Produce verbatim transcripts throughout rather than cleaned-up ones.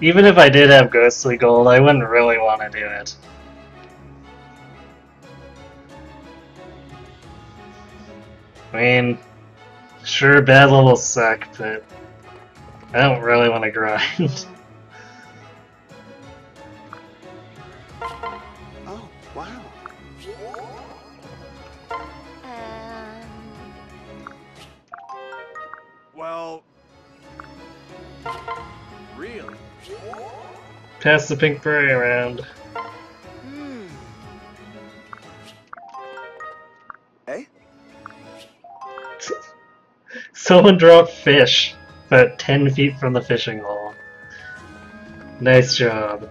Even if I did have ghostly gold, I wouldn't really want to do it. I mean, sure, bad levels suck, but I don't really want to grind. Oh, wow. Um... Well... Really? Pass the pink furry around. Hmm. Eh? Someone dropped fish, about ten feet from the fishing hole. Nice job.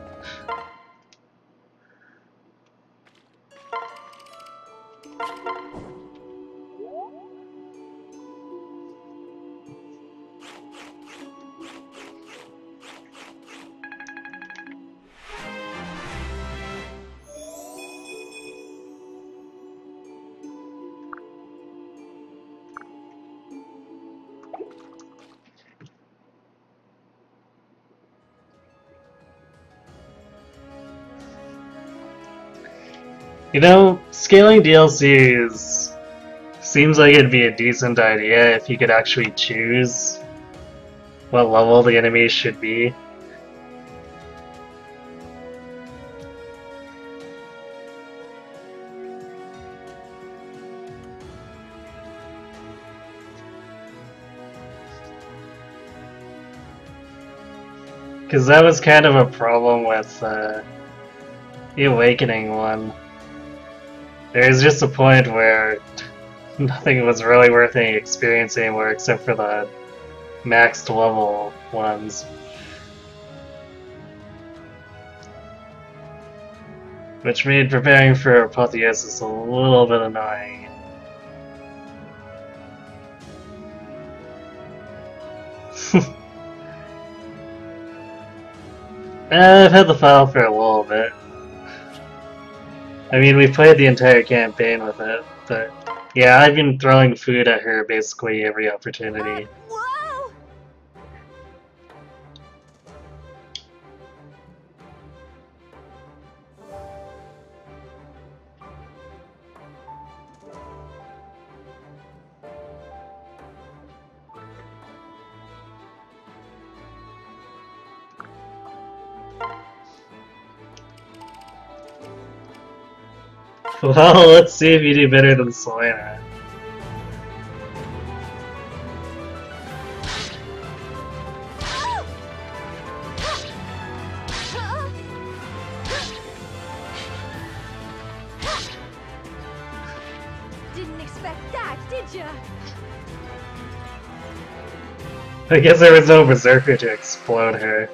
You know, scaling D L Cs seems like it'd be a decent idea if you could actually choose what level the enemies should be. Because that was kind of a problem with uh, the Awakening one. There was just a point where nothing was really worth any experience anymore except for the maxed level ones. Which made preparing for Apotheosis a little bit annoying. I've had the file for a little bit. I mean, we played the entire campaign with it, but yeah, I've been throwing food at her basically every opportunity. Whoa. Well, let's see if you do better than Selena. Didn't expect that, did ya? I guess there was no Berserker to explode her.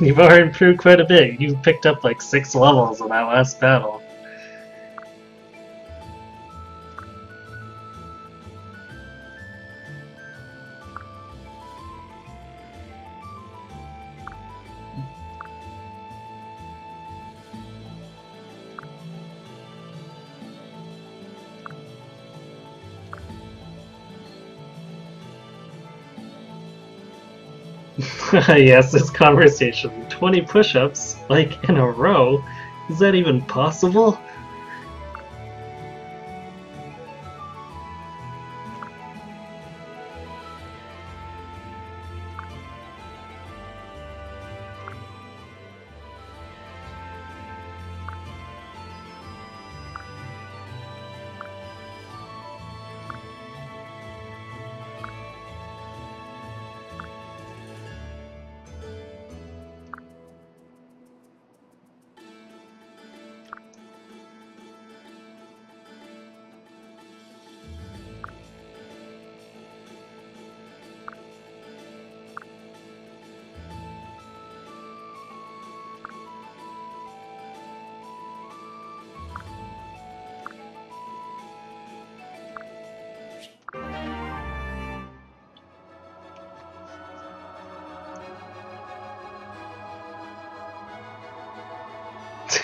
You've already improved quite a bit. You've picked up like six levels in that last battle. Yes, this conversation. twenty push-ups, like, in a row? Is that even possible?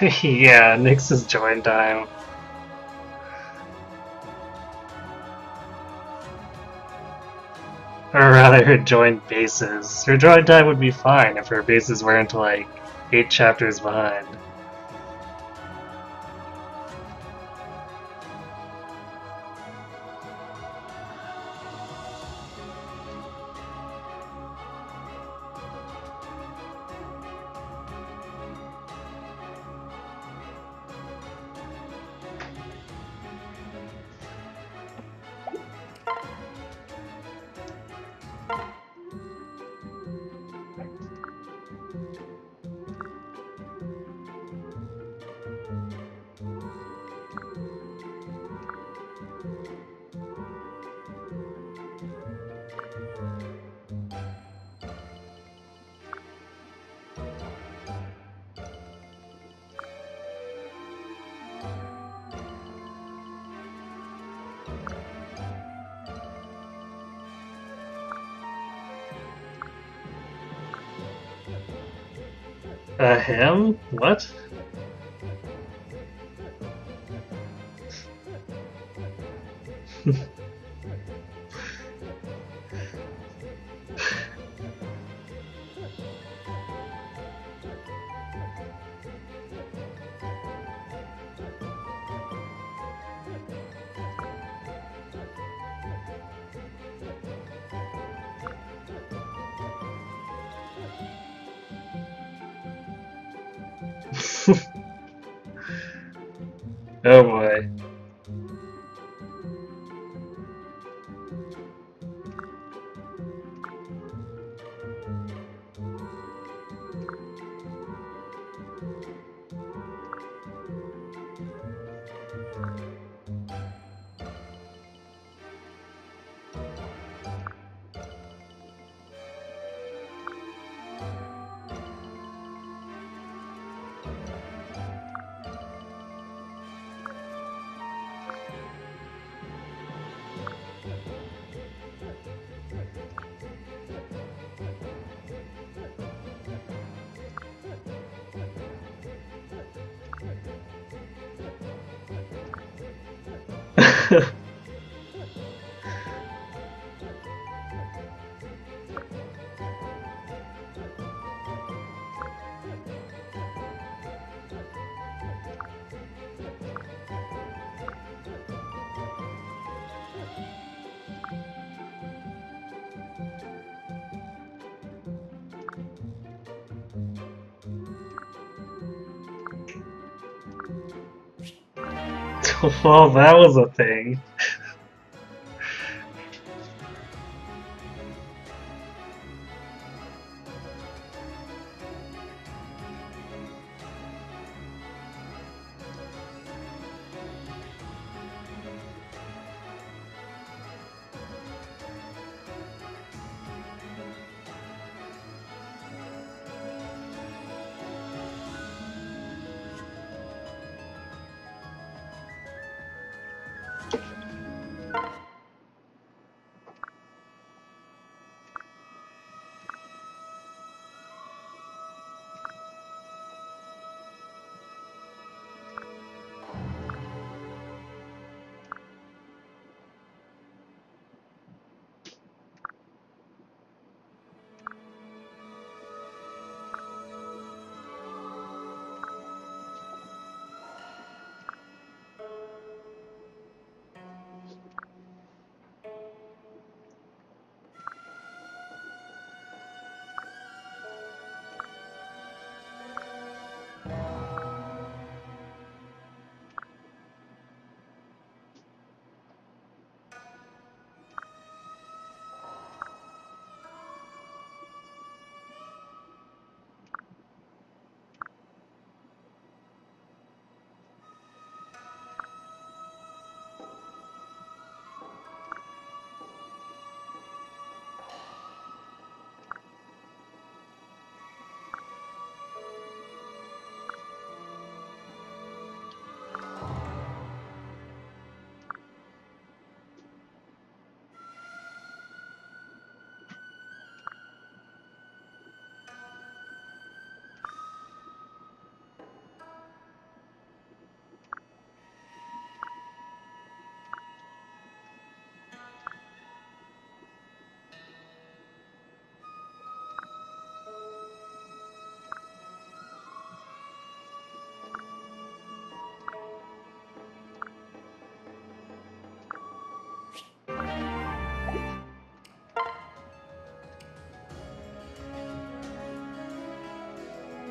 Yeah, Nyx is join time. Or rather, her joined bases. Her join time would be fine if her bases weren't like eight chapters behind. Uh, him? What? Oh boy. Well, that was a thing.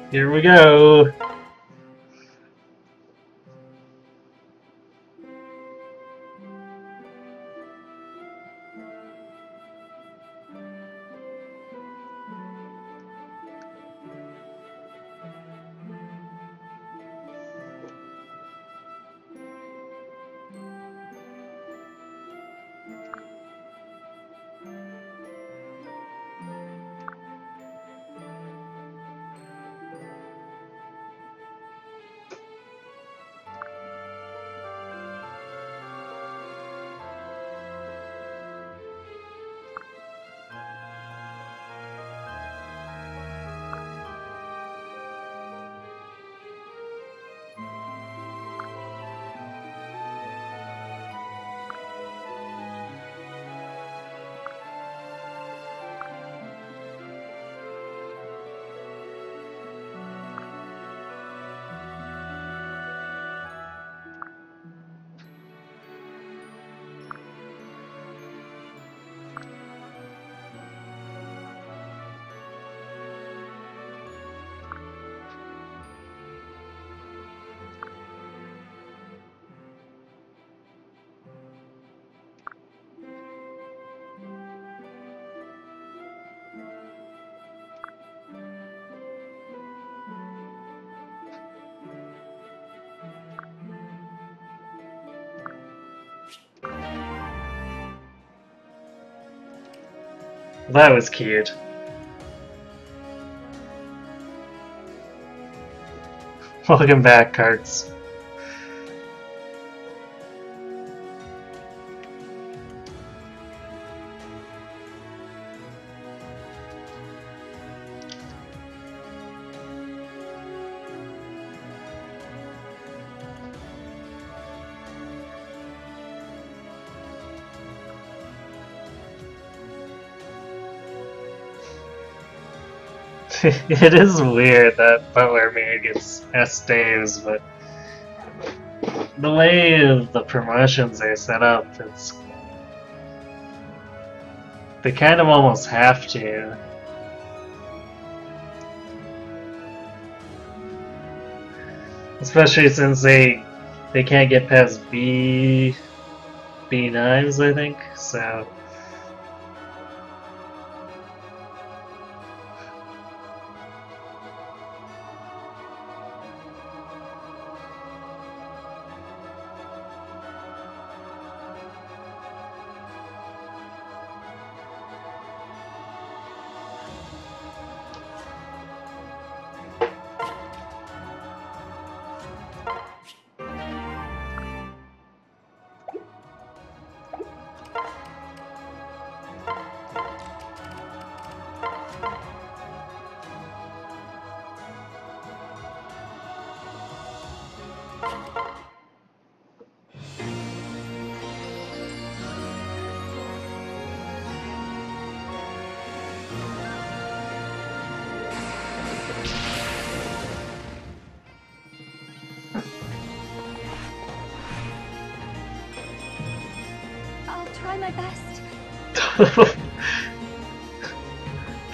Here we go. That was cute. Welcome back, Karts. It is weird that Butlerman gets S days, but the way of the promotions they set up, it's they kind of almost have to. Especially since they they can't get past B B nines, I think, so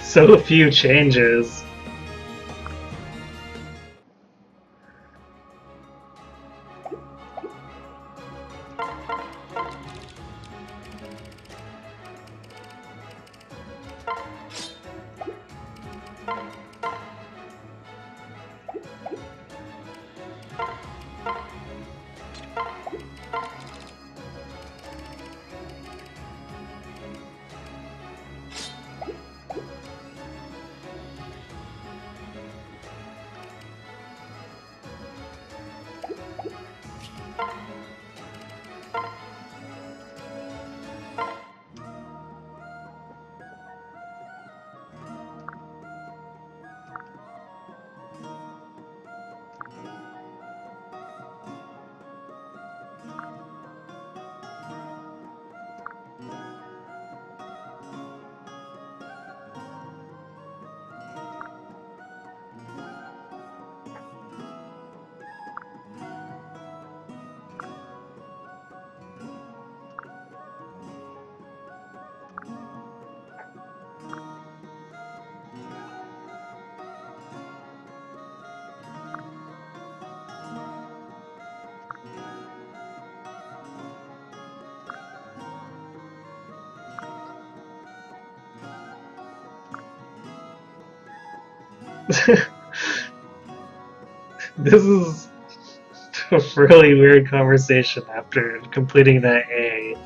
so few changes. This is a really weird conversation after completing that A.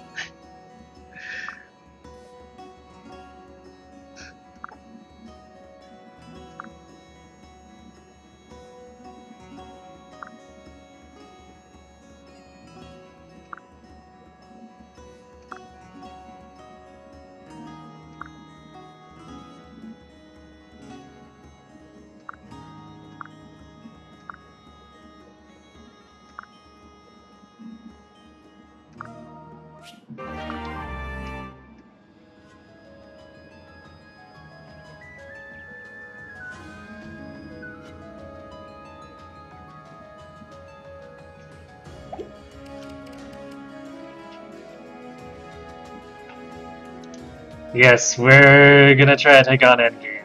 Yes, we're gonna try and take on Endgame.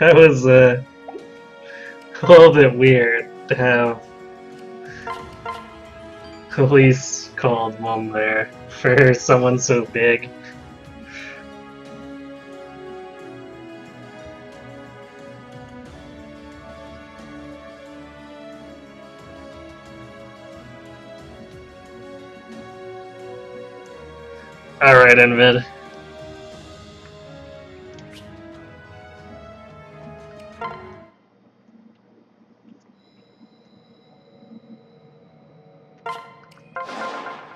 That was uh, a little bit weird to have police called mom there for someone so big. Alright, Envid.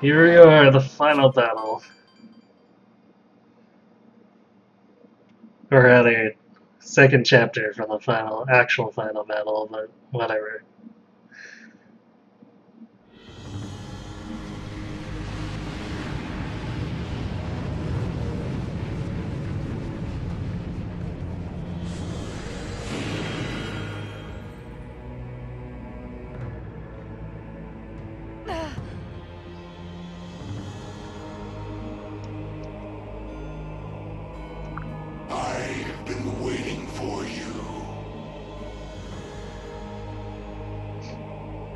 Here we are, the final battle. Or rather, second chapter from the final, actual final battle, but whatever.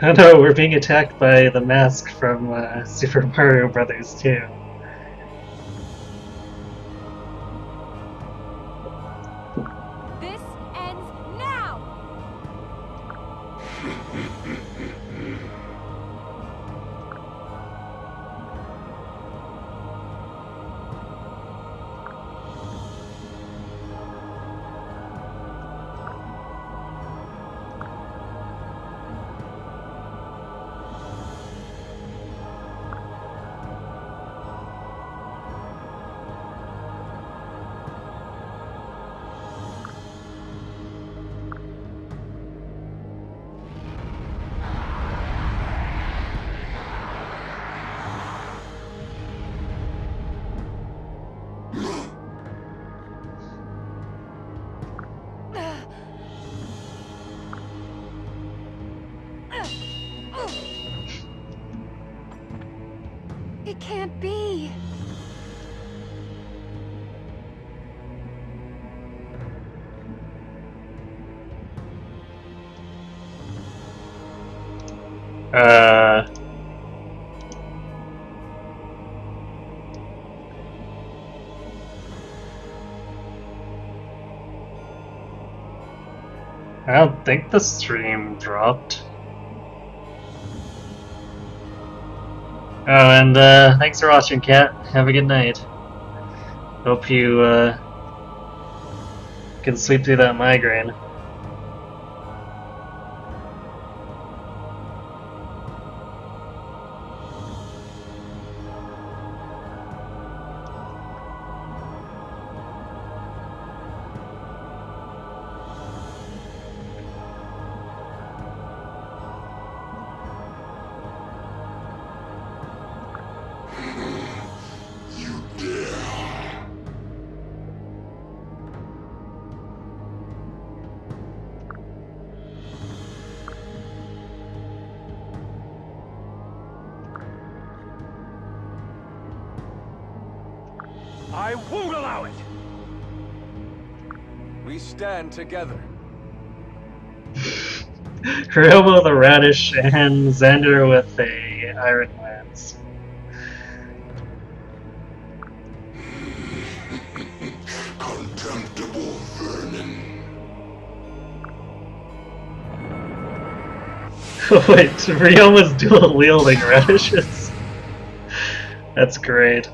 Oh no, we're being attacked by the mask from uh, Super Mario Bros. two. Uh, I don't think the stream dropped. Oh, and uh, thanks for watching, Kat. Have a good night. Hope you uh, can sleep through that migraine. Together. Ryoma the Radish and Xander with a Iron Lance. Contemptible vermin. Wait, Ryoma's dual wielding radishes? That's great.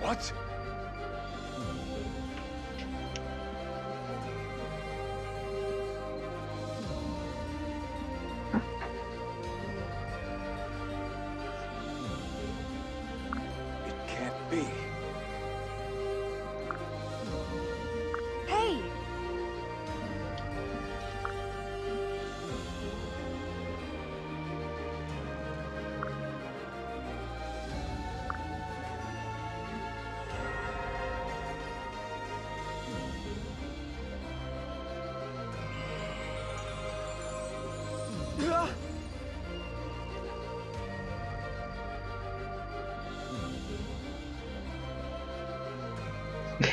What? It can't be. Hey.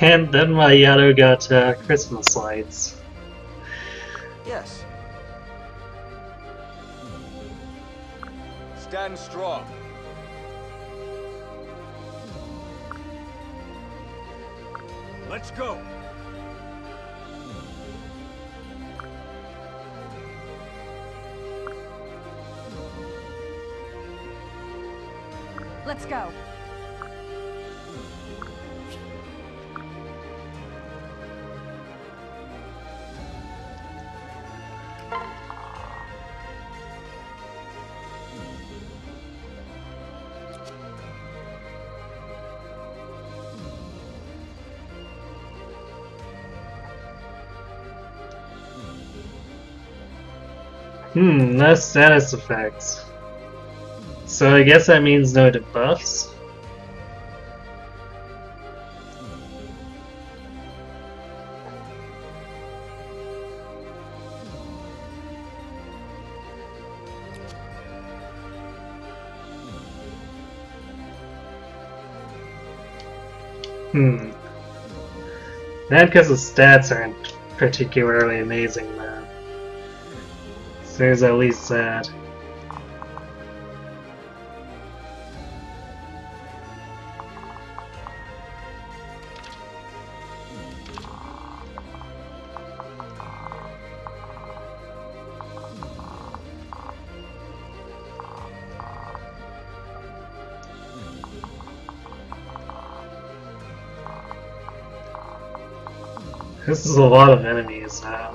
And then my Yato got uh, Christmas lights. Yes. Stand strong. Let's go. Let's go. Hmm, no status effects. So I guess that means no debuffs. Hmm. Not because the stats aren't particularly amazing though. There's at least that. This is a lot of enemies now.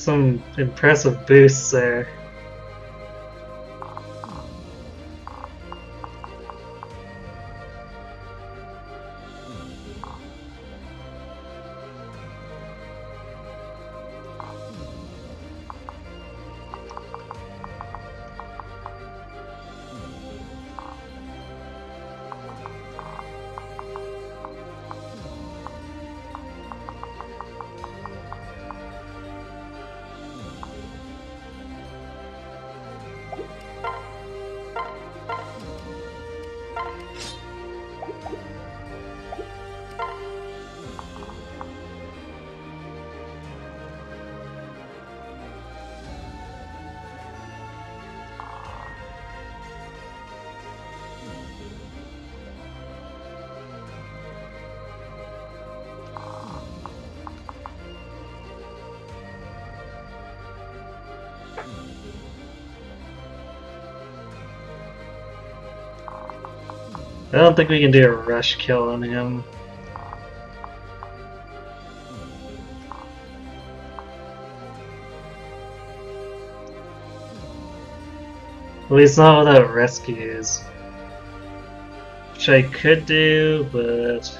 some impressive boosts there. I don't think we can do a rush kill on him. At least not without rescues. Which I could do, but...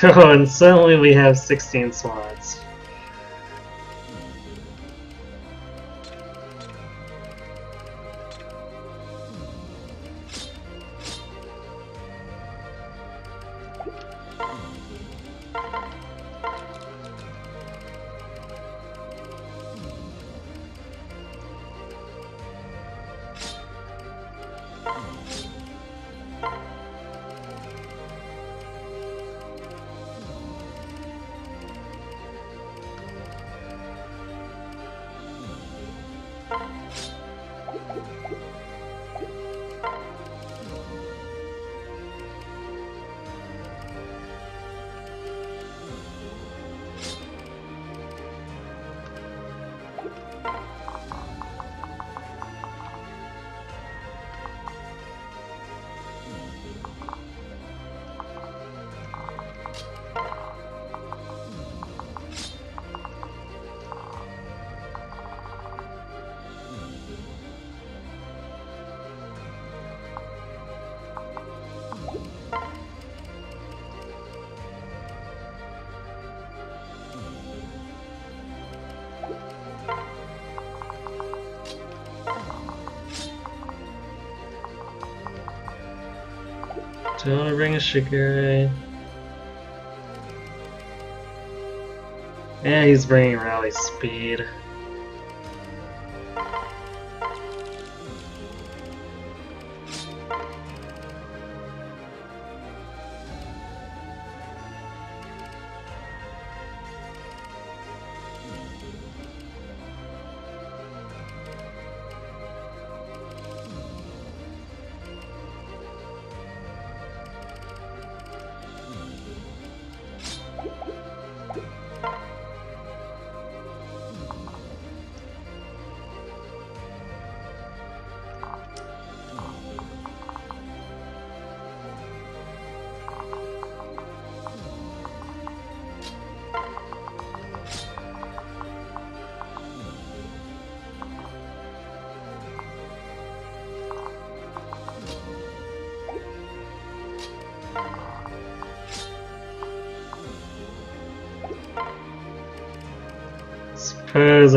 Oh, and suddenly we have sixteen slots. I want to bring a Shigure. Yeah, he's bringing rally speed.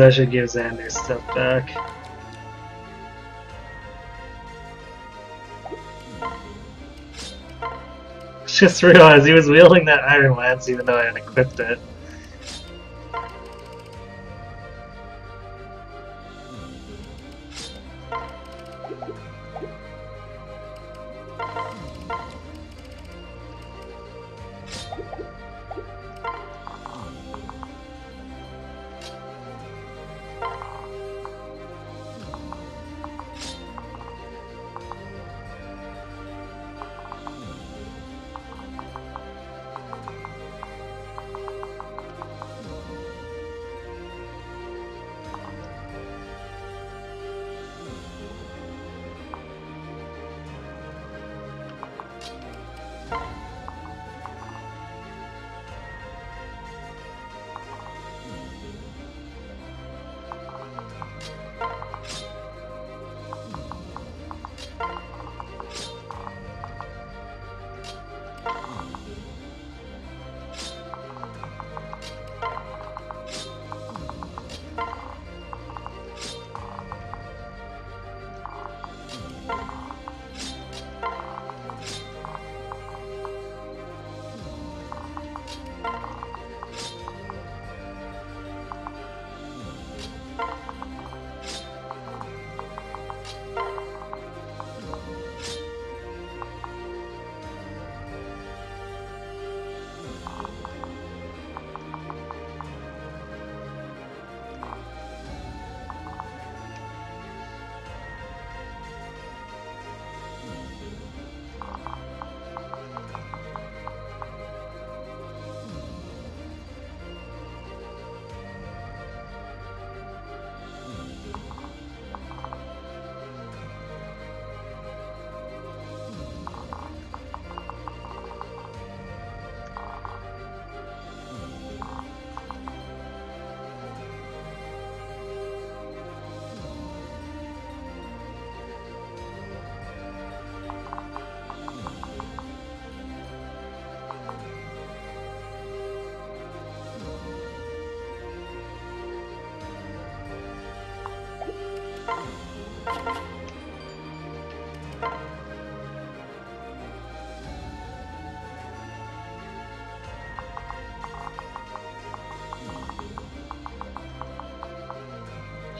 I should give Xander stuff back. Just realized he was wielding that Iron Lance even though I had equipped it.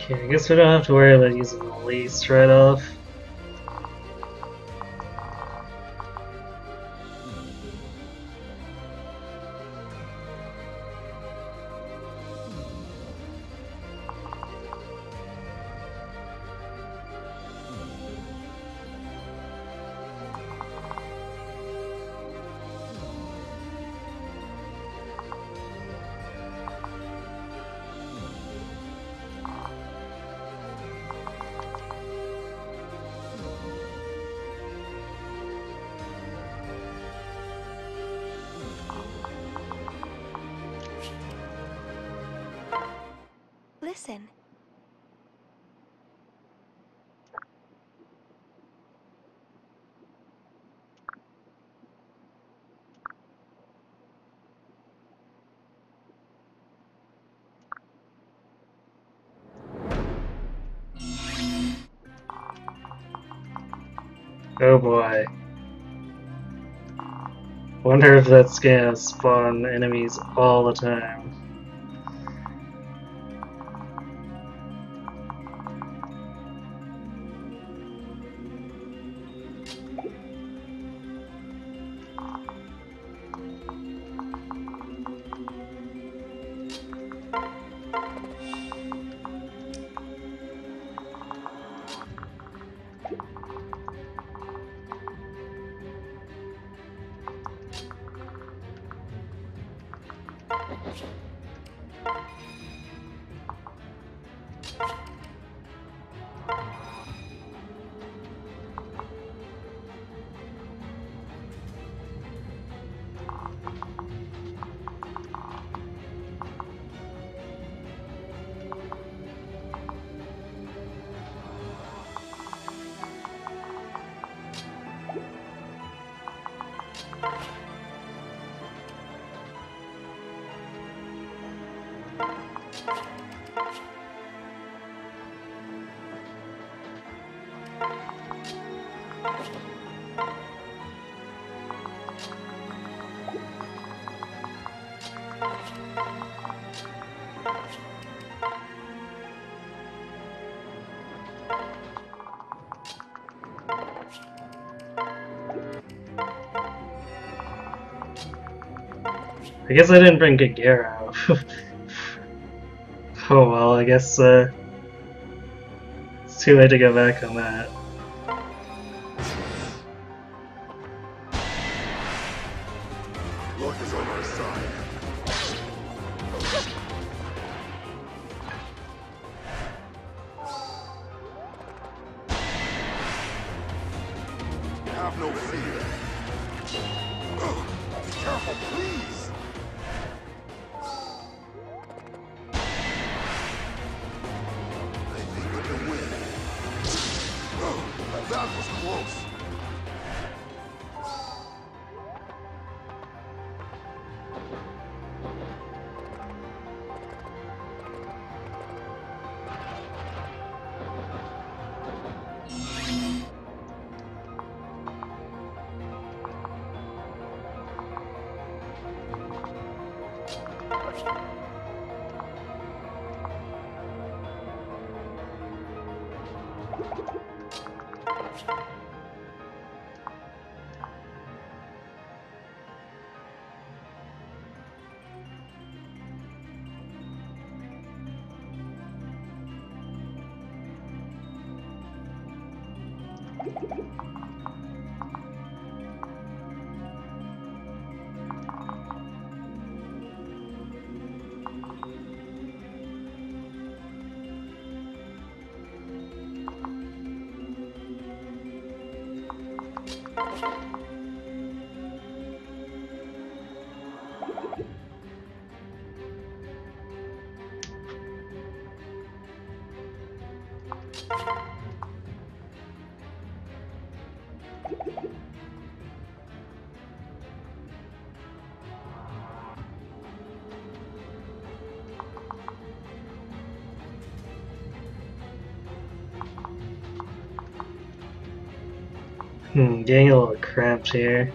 Yeah, I guess we don't have to worry about using the least right off. Listen. Oh boy. Wonder if that's gonna spawn enemies all the time. I guess I didn't bring Gagera out. Oh well, I guess uh, it's too late to go back on that. Luck is on our side. Have no fear. careful, please! I think we can win. Oh, that was close. Hmm, getting a little cramps here.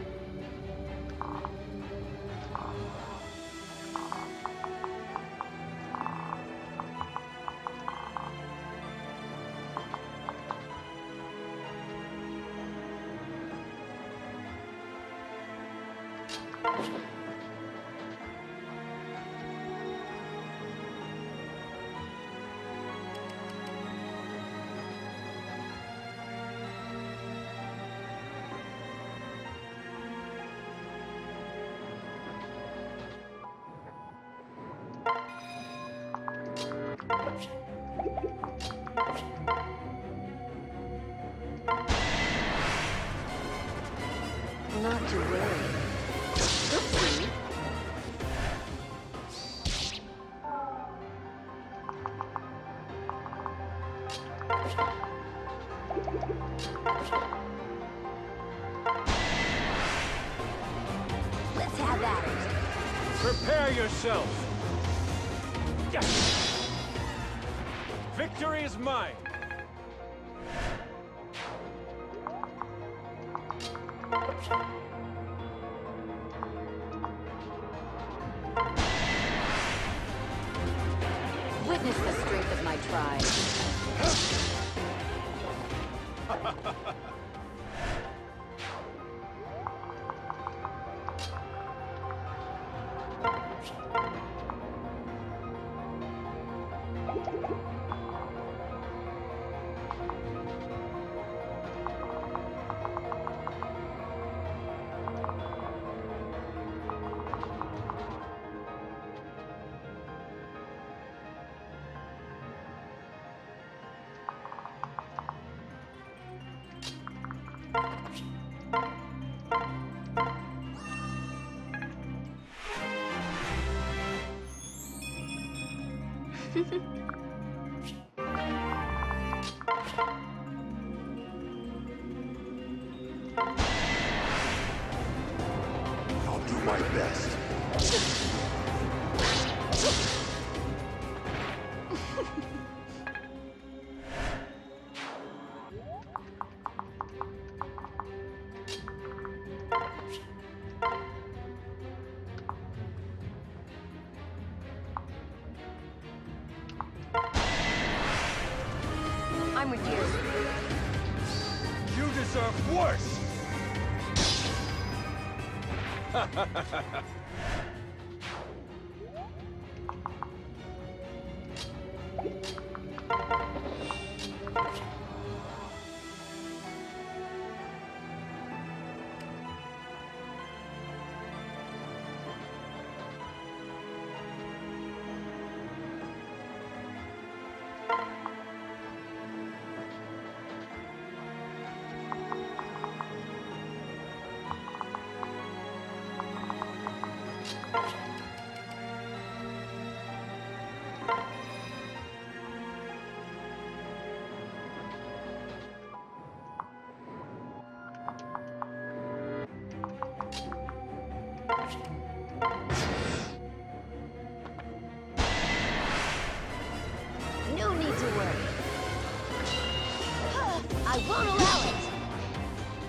I won't allow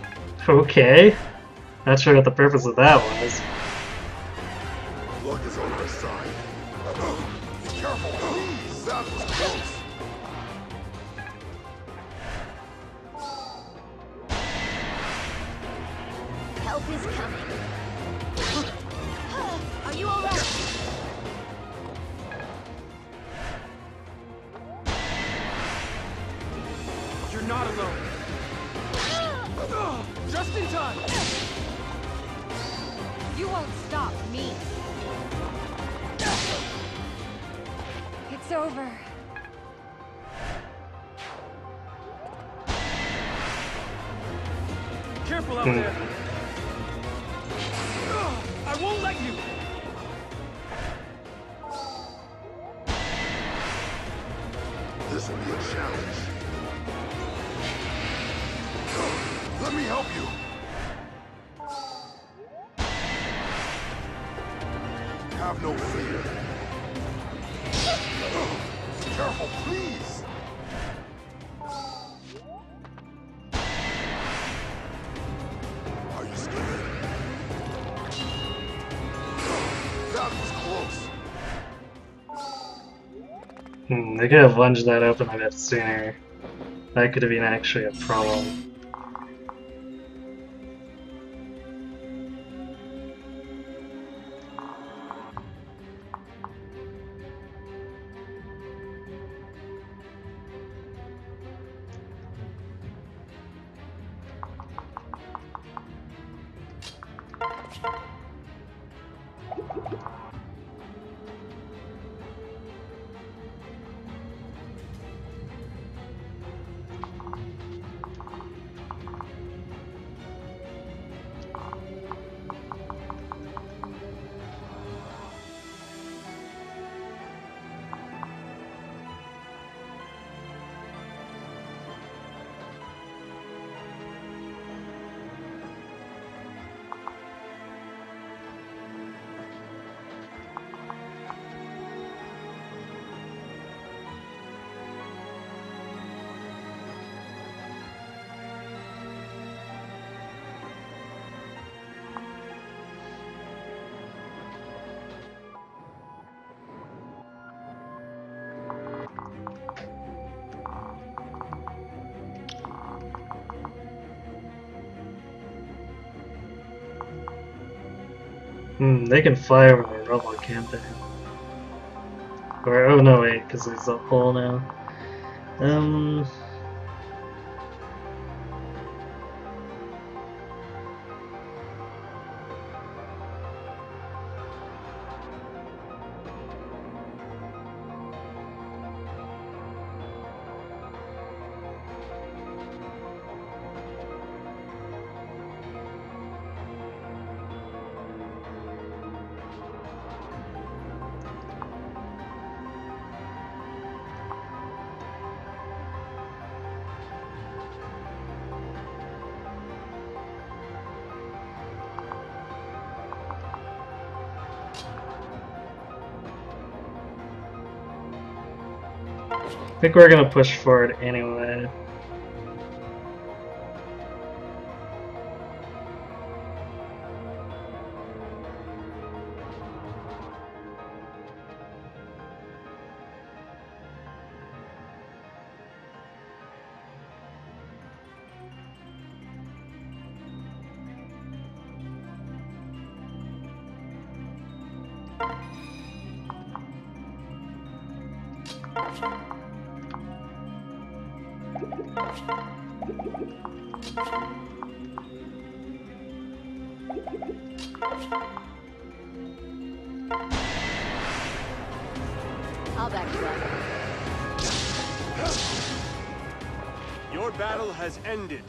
it. Okay. Not sure what the purpose of that one is. Luck is on our side. Be careful. That was close. Help is coming. Are you alright? You're not alone. Just in time. You won't stop me. It's over. Careful out there. I won't let you. This will be a challenge. Let me help you. Have no fear. Careful, please. Are you scared? That was close. Hmm, they could have lunged that up and I got sooner. That could have been actually a problem. Hmm, they can fly over the rubble, can't they? Or, oh no, wait, because there's a hole now. Um. I think we're gonna push forward anyway. I'll back you up. Your battle has ended.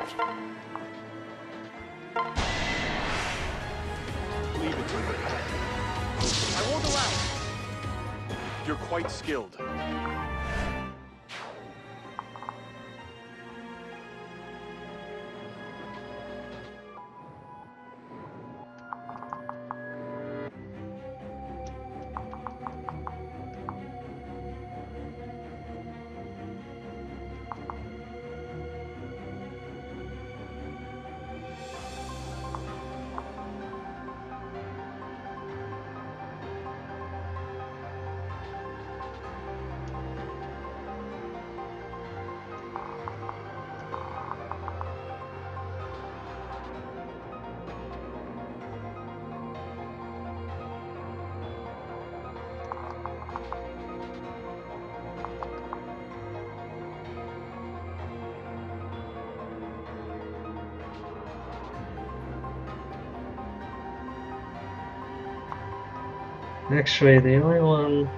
Leave it to me. I won't allow it. You're quite skilled. Actually, the only one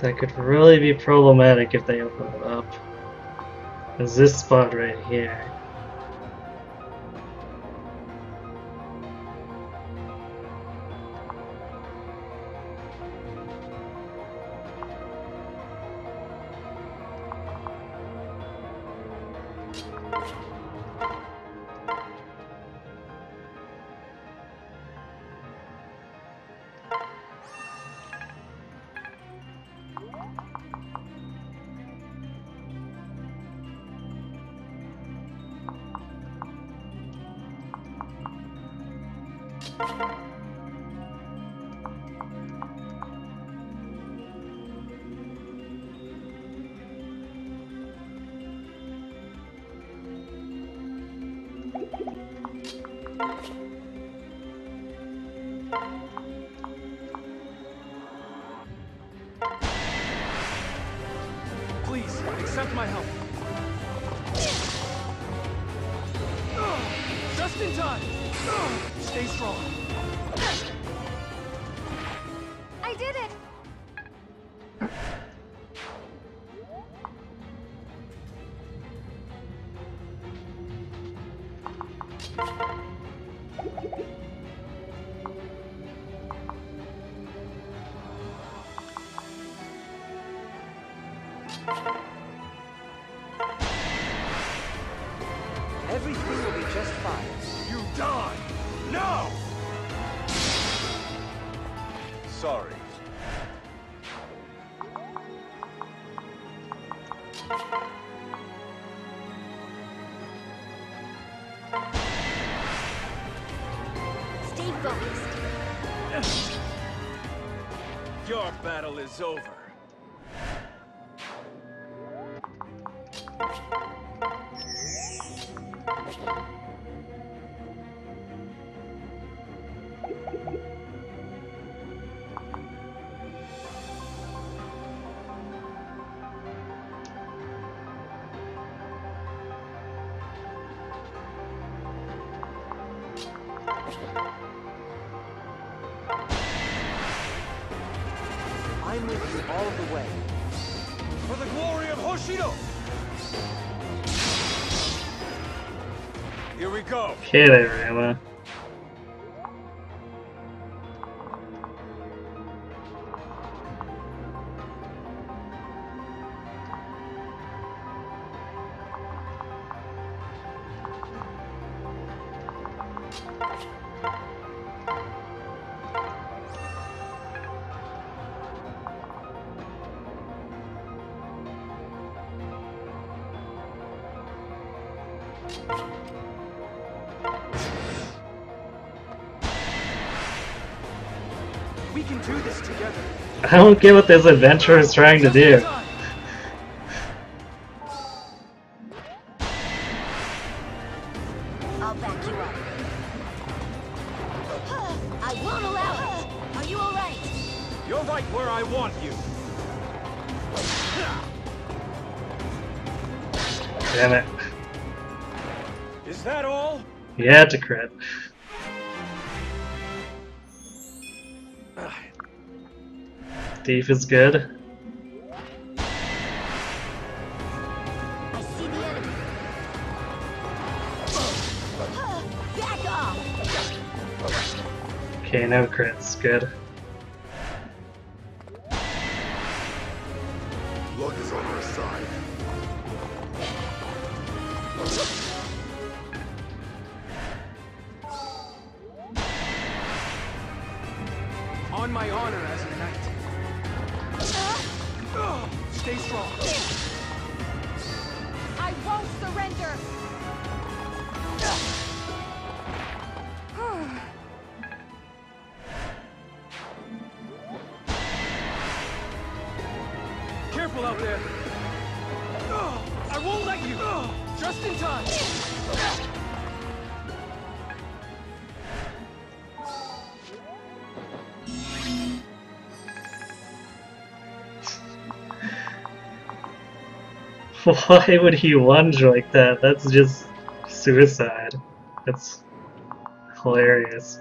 that could really be problematic if they open it up is this spot right here. Everything will be just fine. You die! No! Sorry. Stay focused. Your battle is over. Okay, there, Ramah. I don't get what this adventurer is trying to do. I'll back you up. I won't allow it. Are you alright? You're right where I want you. Damn it. Is that all? Yeah, it's a crit. Thief is good. I see the enemy. Okay, no crits, good. Luck is on our side. On my honor as a knight. Uh, Stay strong. I won't surrender. Uh. Careful out there. I won't let you. Just in time. Why would he lunge like that? That's just suicide. That's hilarious.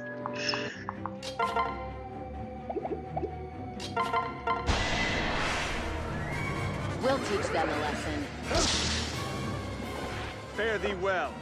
We'll teach them a lesson. Fare thee well.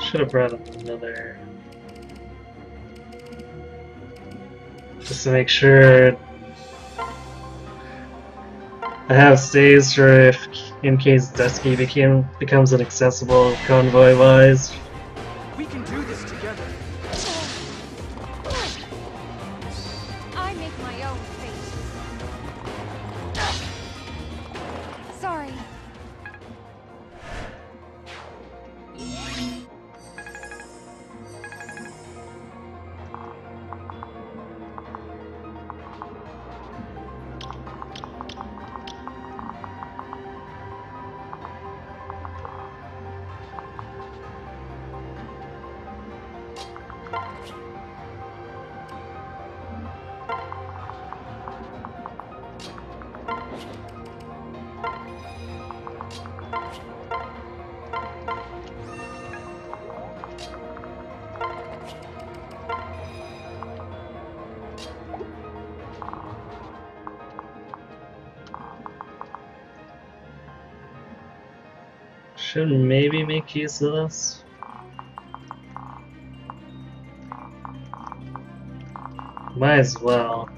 Should have brought another, just to make sure I have saves for if, in case Dusky became becomes inaccessible convoy-wise. We can do this together. I make my own fate. Sorry. should maybe make use of this. Might as well.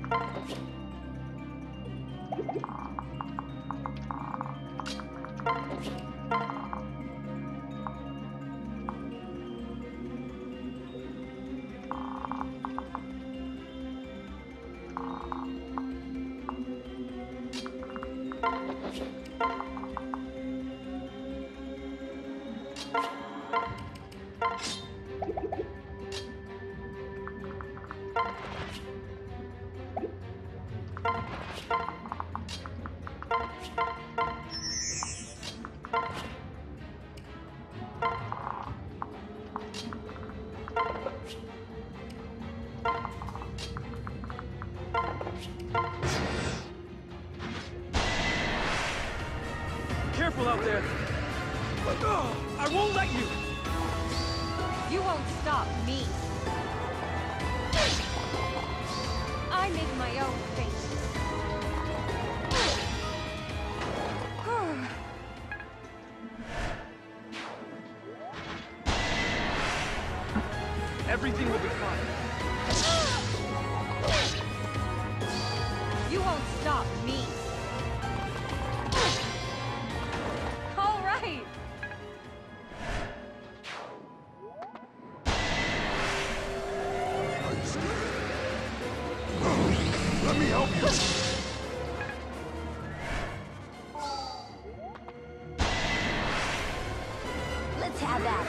Everything will be fine. You won't stop me. All right. Let me help you. Let's have that.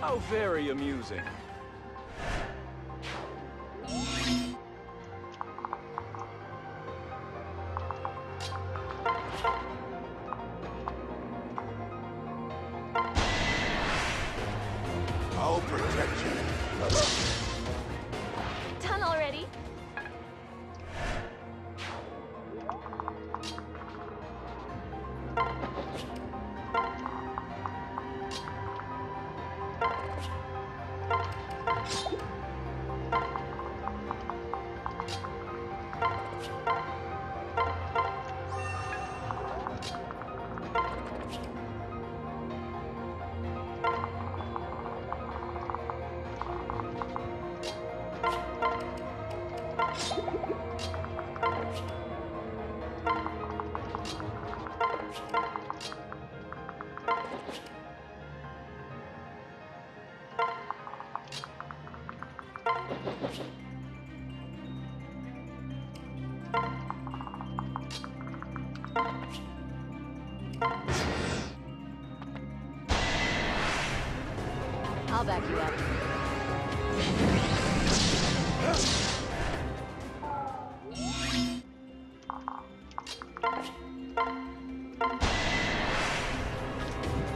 How very amusing. I'll back you up.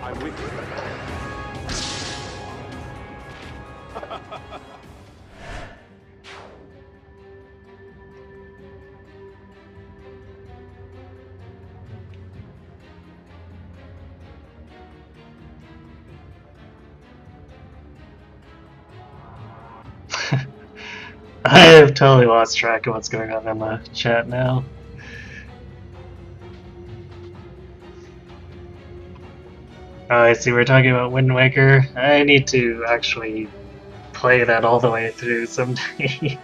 I'm with you. I've totally lost track of what's going on in the chat now. Oh, I see, we're talking about Wind Waker. I need to actually play that all the way through someday.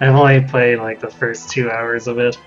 I've only played like the first two hours of it.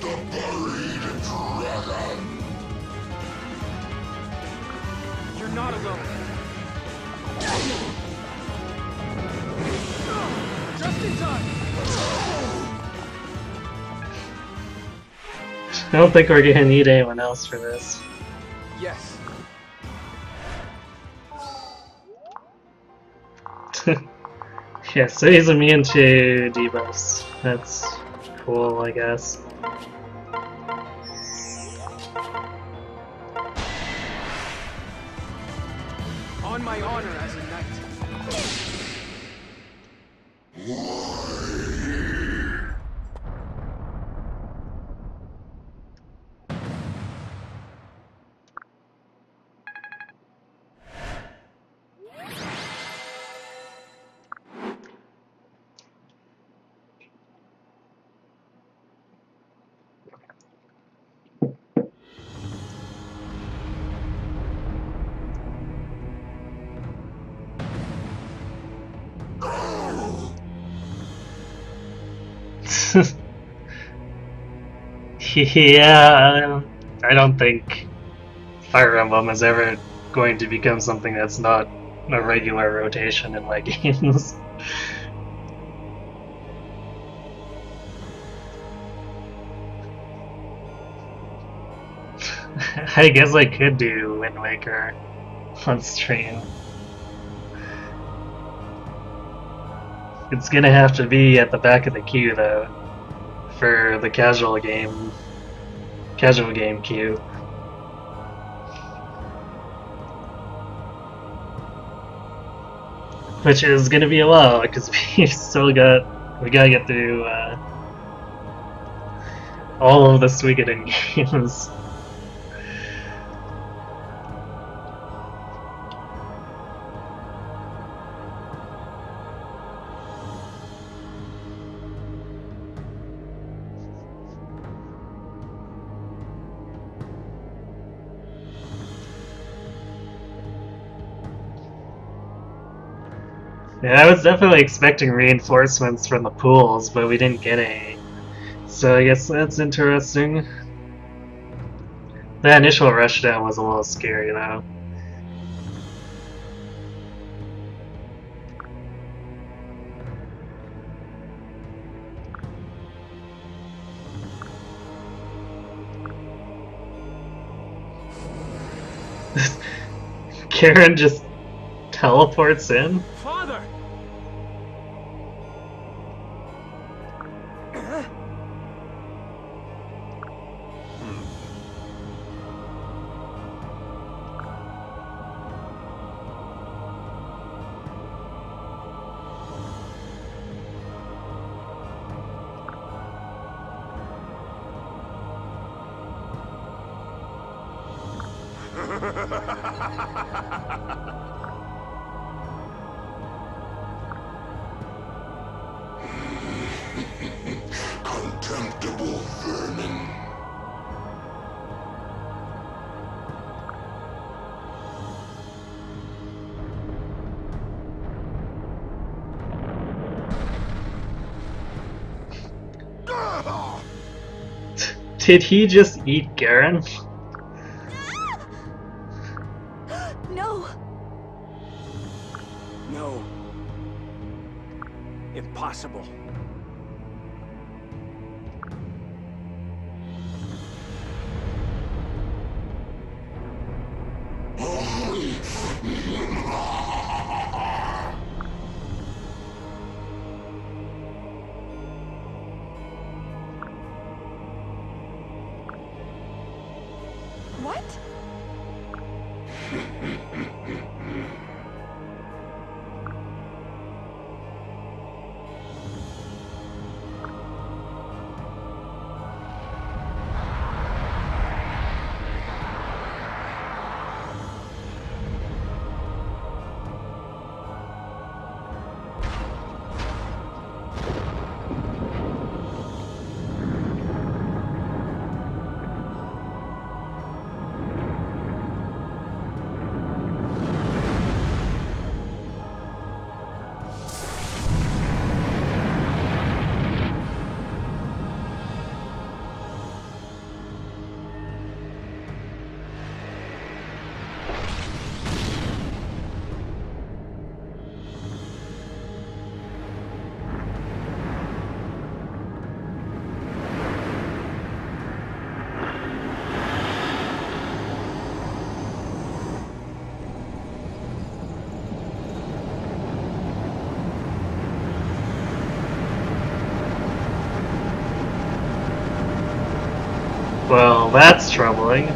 The buried dragon. not alone. Just in time. I don't think we're gonna need anyone else for this. Yes. Yeah, so he's immune to debuffs. That's cool, I guess. On my honor as a knight. Yeah, I don't think Fire Emblem is ever going to become something that's not a regular rotation in my games. I guess I could do Wind Waker on stream. It's gonna have to be at the back of the queue though. For the casual game, casual game queue. Which is gonna be a while, because we still got, we gotta get through uh, all of the Suikoden games. Yeah, I was definitely expecting reinforcements from the pools, but we didn't get any. So I guess that's interesting. That initial rushdown was a little scary, though. Garen just teleports in? Father! Did he just eat Garen? No. No. Impossible. Well, that's troubling.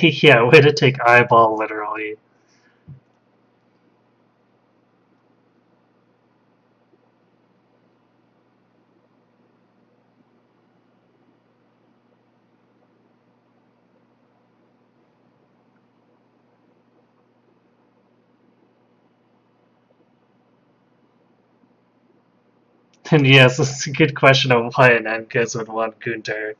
Yeah, way to take eyeball literally. And yes, it's a good question of why an N K S would want Gunter.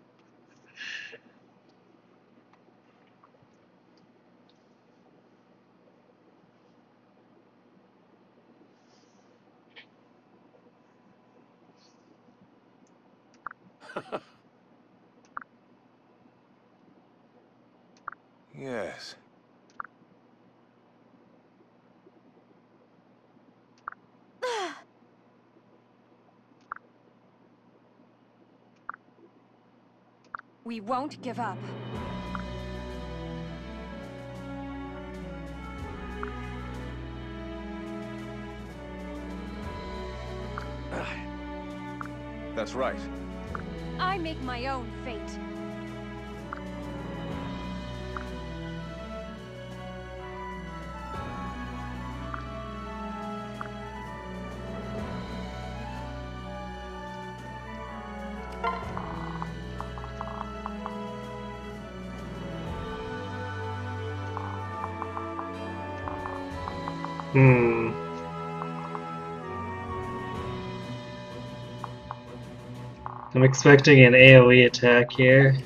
Yes. We won't give up. That's right. I make my own fate. Hmm. I'm expecting an AoE attack here.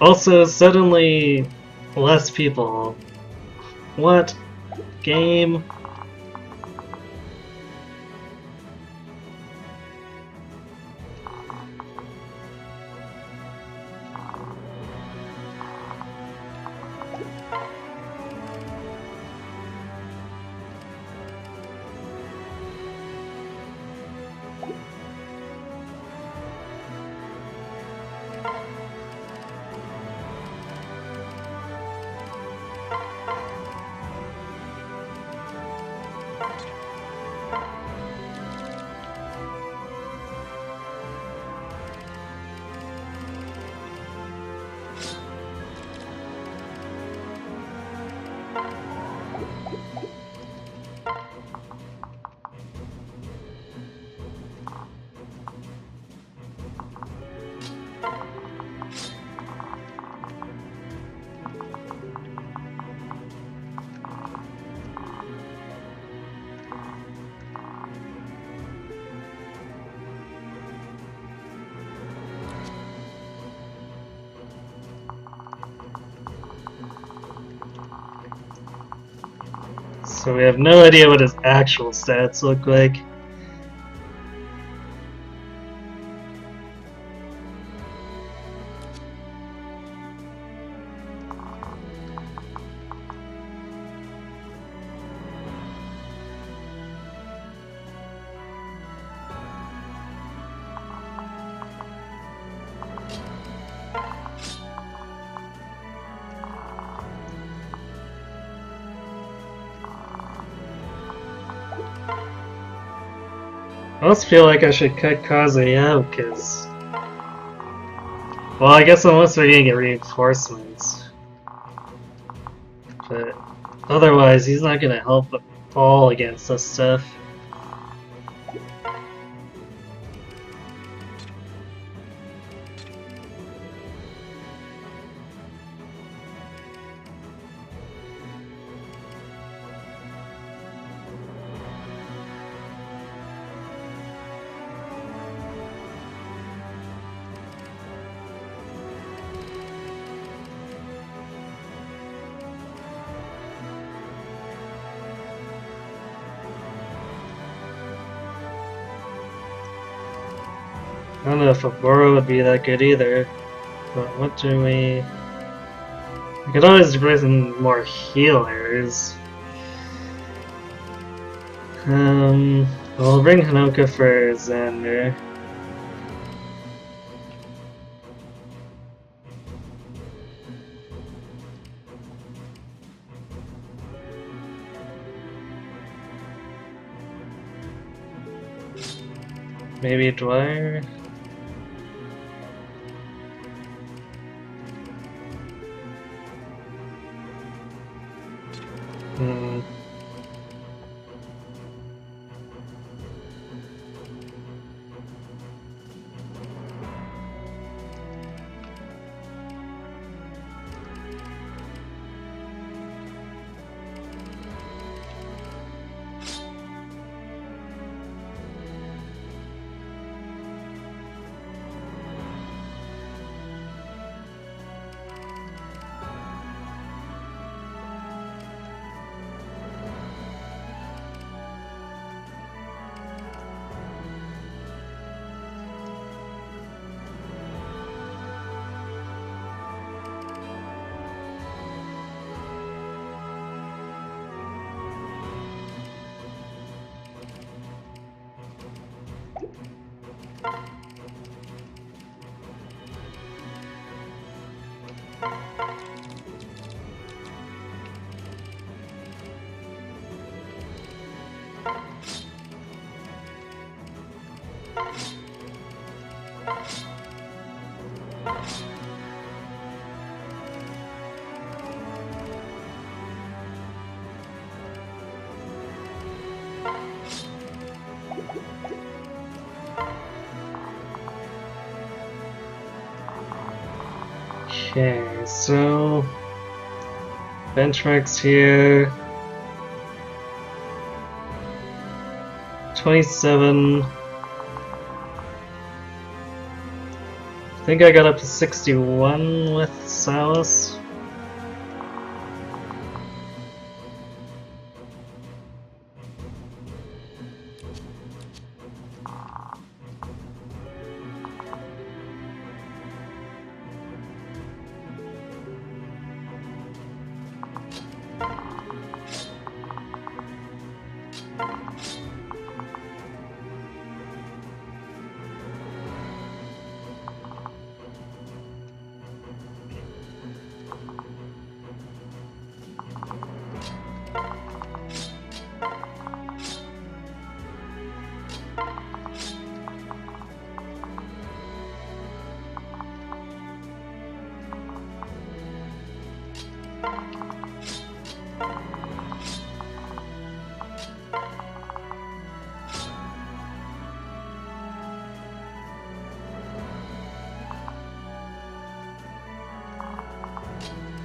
Also, suddenly, less people. What? Game? So we have no idea what his actual stats look like. I almost feel like I should cut Kazuya out, because Well, I guess unless we're gonna get reinforcements. But otherwise, he's not gonna help at all against this stuff. I don't know if Fabora would be that good either, but what do we... We could always bring some more healers. Um, we'll bring Hanoka for Xander. Maybe Dwyer? Hmm. Okay, so benchmarks here. Twenty-seven. I think I got up to sixty-one with Silas.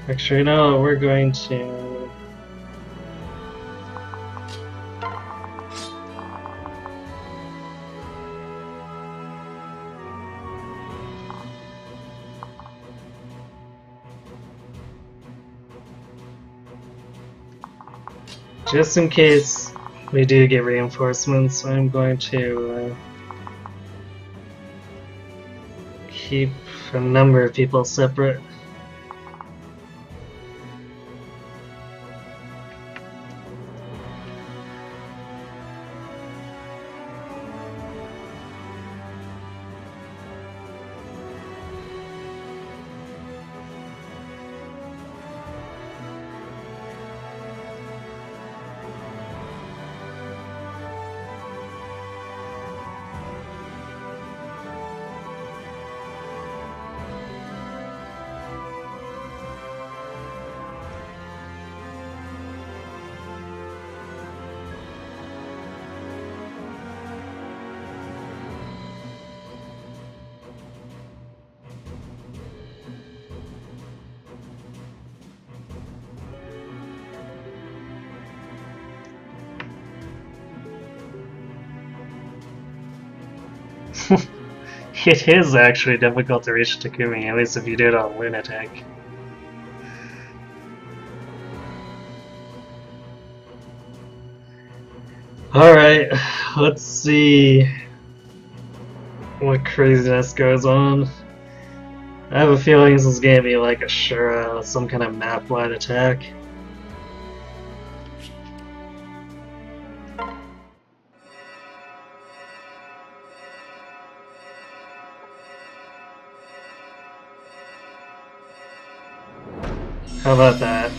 Actually, no, we're going to... Just in case we do get reinforcements, I'm going to uh, keep a number of people separate. It is actually difficult to reach Takumi, at least if you do it on Lunatic. Alright, let's see what craziness goes on. I have a feeling this is going to be like a Shura, some kind of map-wide attack. How about that?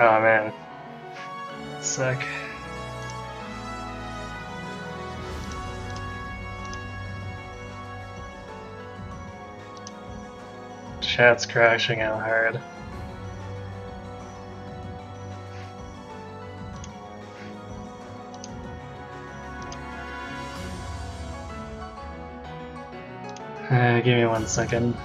Oh man, sick. Chat's crashing out hard. Uh, give me one second.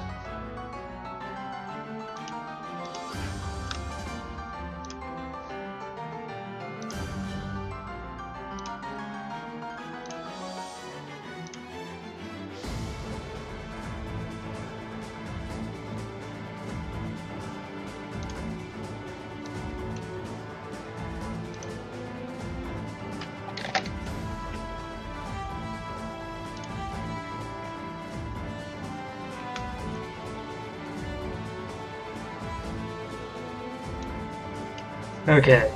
Okay.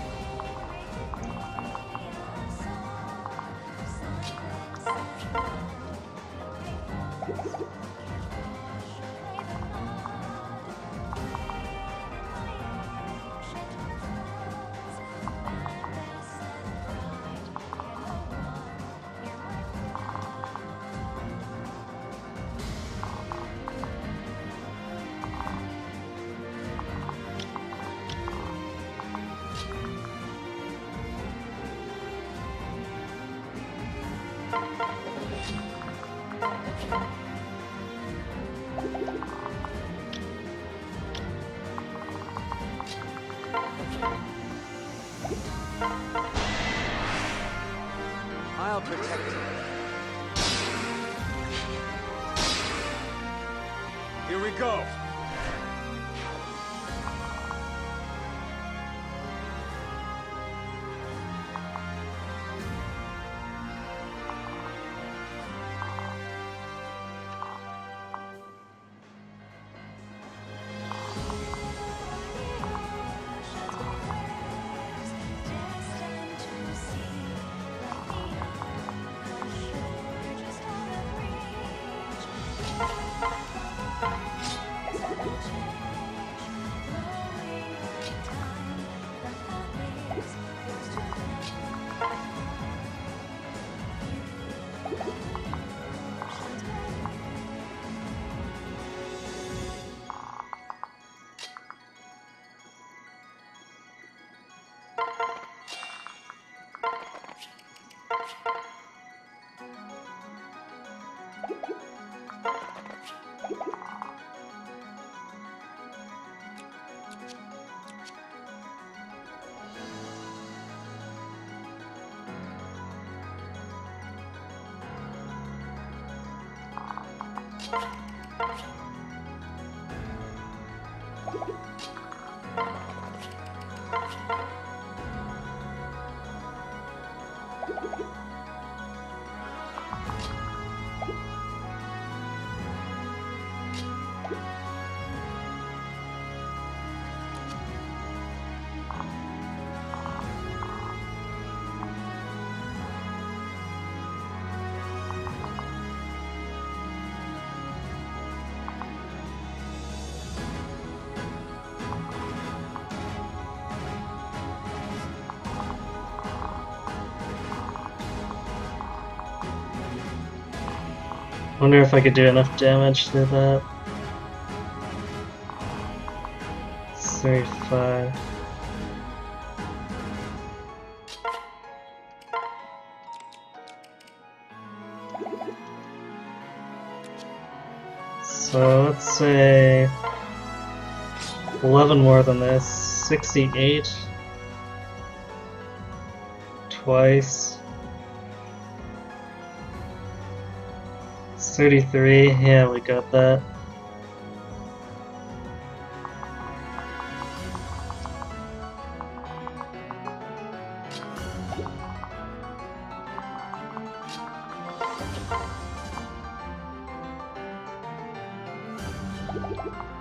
I wonder if I could do enough damage to that. thirty-five. So let's say eleven more than this. sixty-eight. Twice. thirty-three, yeah, we got that.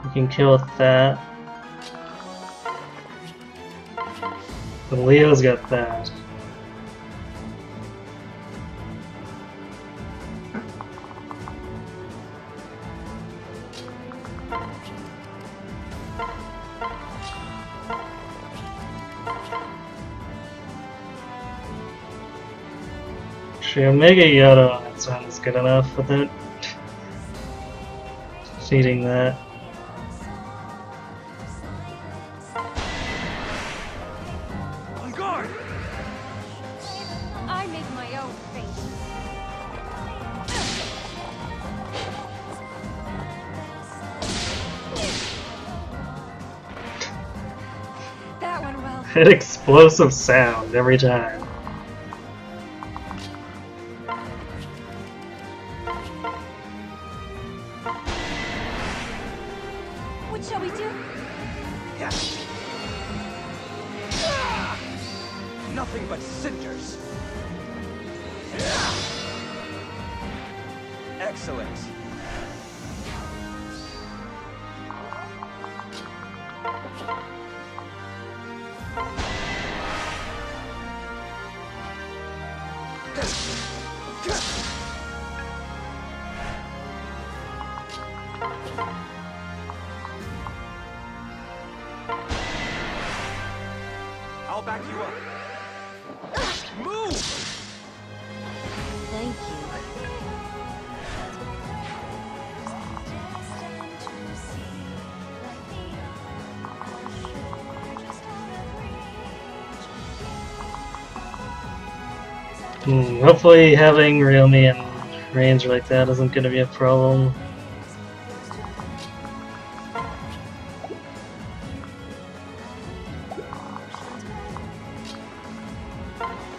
We can kill with that. But Leo's got that. Omega Yoda on its own is good enough without feeding that. On guard! I make my own fate. That went well. An explosive sound every time. Hmm, hopefully having Ryoma in range like that isn't going to be a problem.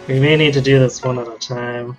We may need to do this one at a time.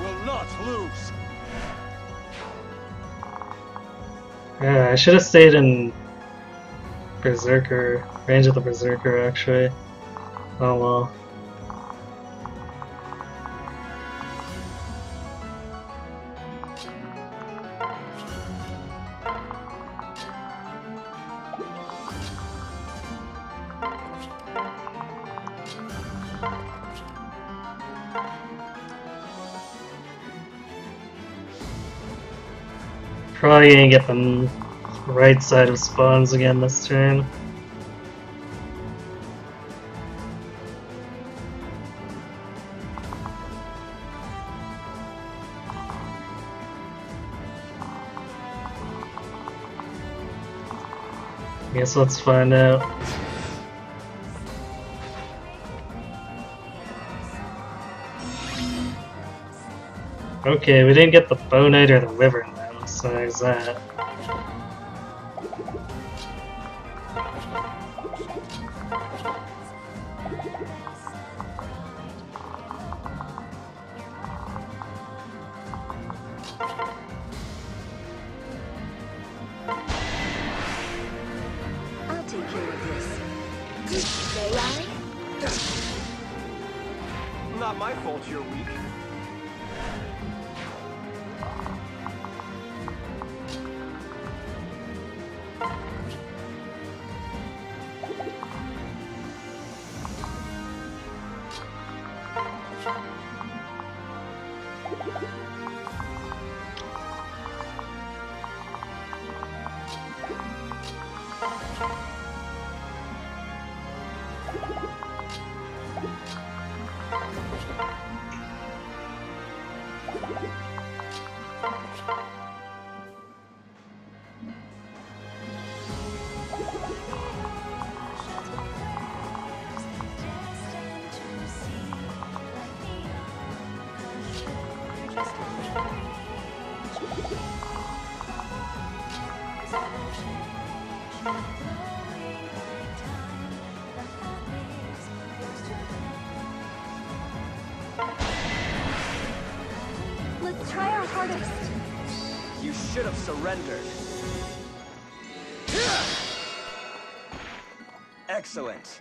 will not lose. Yeah, I should have stayed in Berserker, range of the Berserker actually. Oh well. Probably gonna get the right side of spawns again this turn. Guess let's find out. Okay, we didn't get the Bow Knight or the Wyvern. So there's that. I'll take care of this. May I? Not my fault you're weak. Surrendered. Excellent.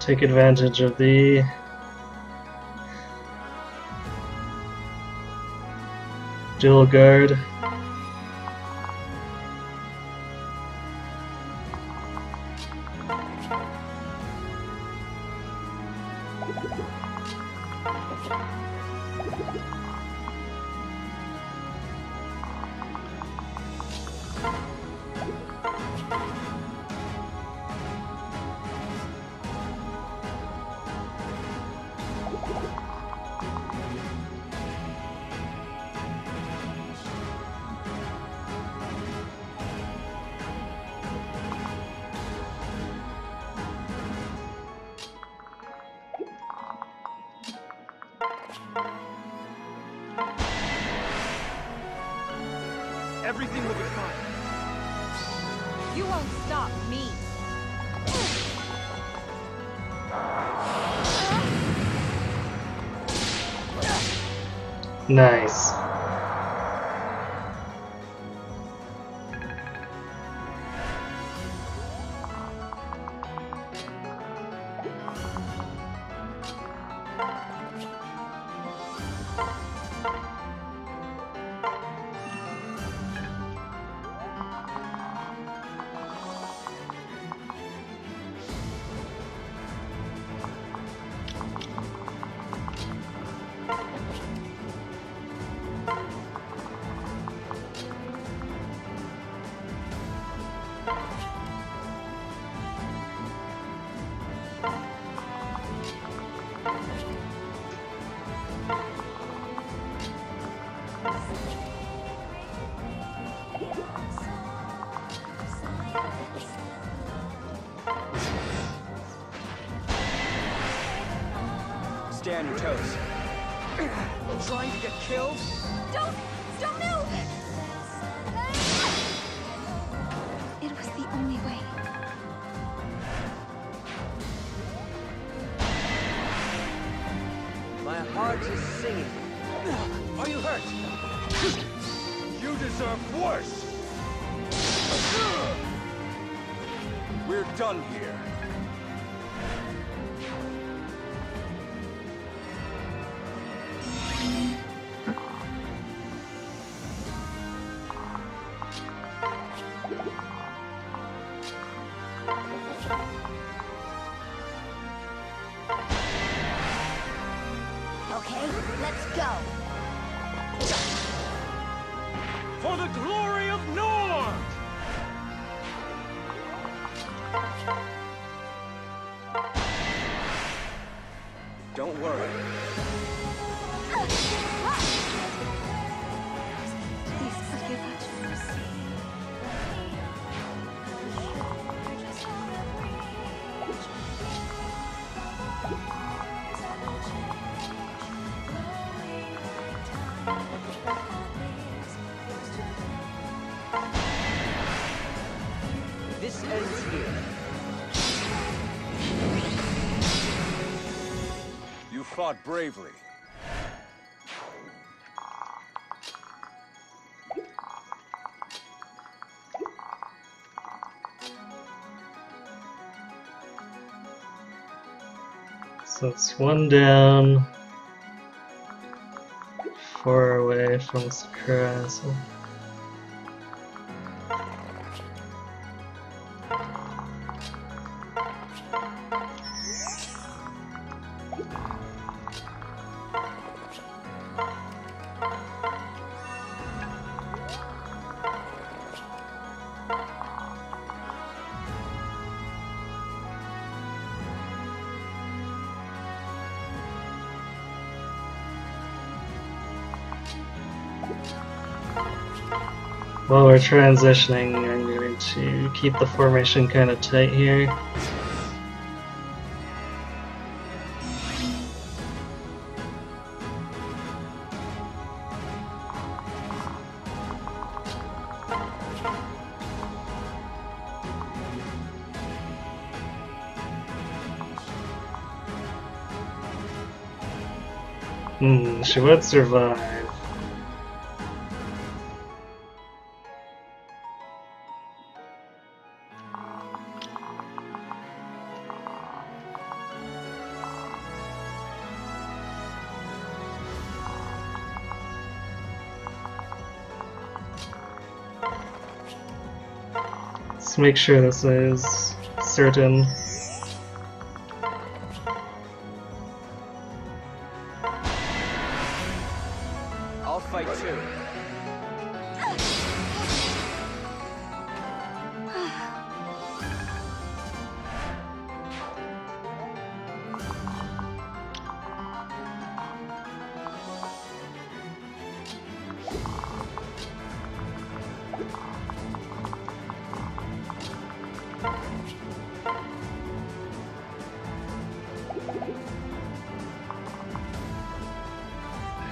Take advantage of the dual guard. Everything will be fine. You won't stop me. Nice. stay on your toes. Trying to get killed? Don't! Don't move! It was the only way. My heart is singing. Are you hurt? You deserve worse! We're done here. Fought bravely. So it's one down, four away from Sakura. While we're transitioning, I'm going to keep the formation kind of tight here. Hmm, she would survive. Make sure this is certain. I'll fight too.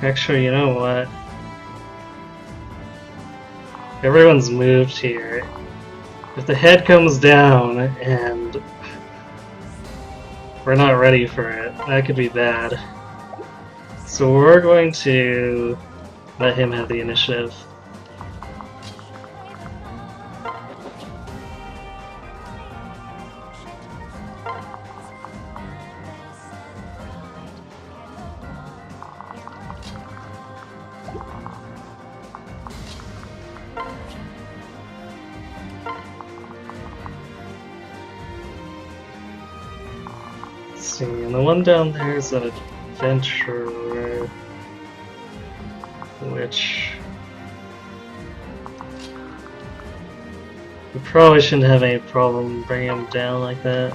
Actually, you know what? Everyone's moved here. If the head comes down and we're not ready for it, that could be bad. So we're going to let him have the initiative. Down there is an adventurer, which we probably shouldn't have any problem bringing him down like that.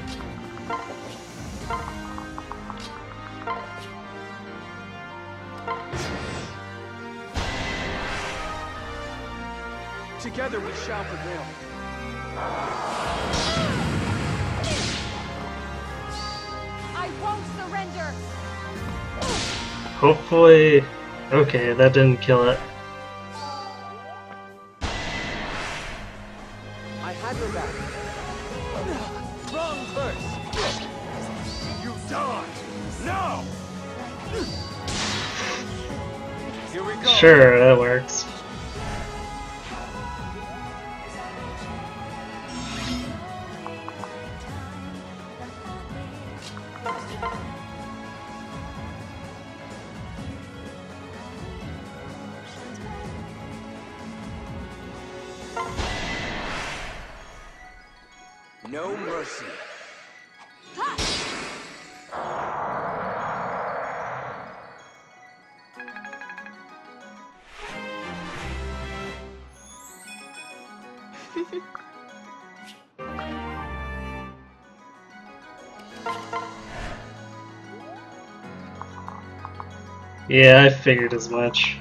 Together we shall prevail. I won't surrender! Hopefully... Okay, that didn't kill it. I had your back. Wrong first. You die now. Here we go. Sure, that works. No mercy. Yeah, I figured as much.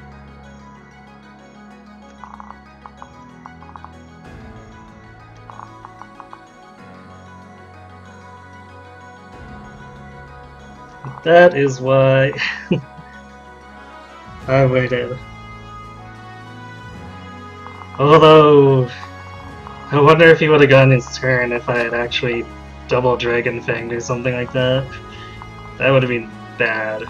That is why I waited. Although, I wonder if he would have gotten his turn if I had actually double Dragon Fanged or something like that. That would have been bad.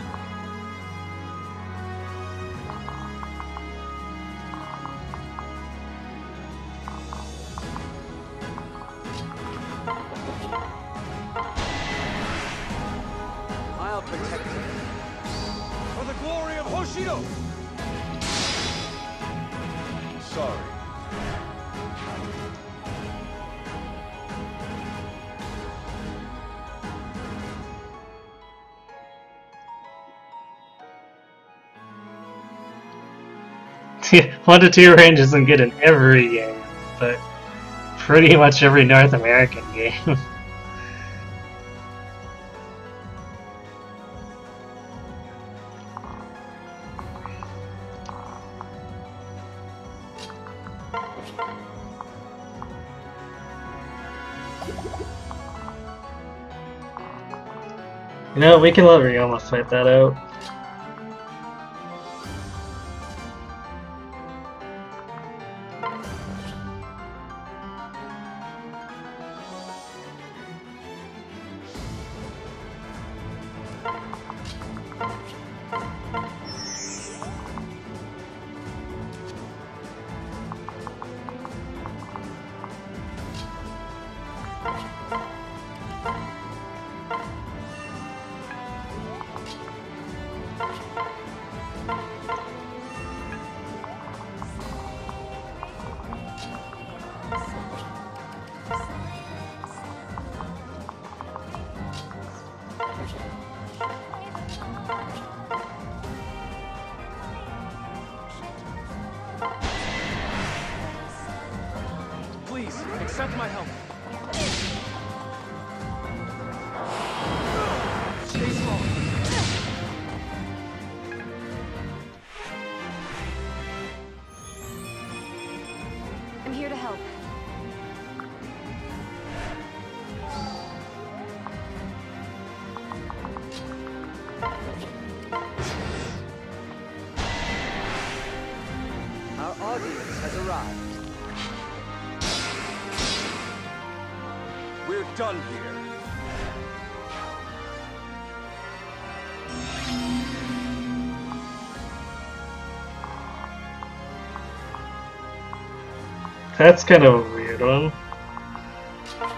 One to two range isn't good in every game, but pretty much every North American game. You know, we can let Ryoma fight that out. That's kind of a weird one.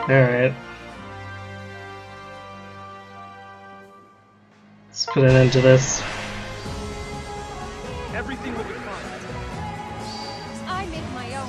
Alright. Let's put an end to this. Everything will be fine. I make my own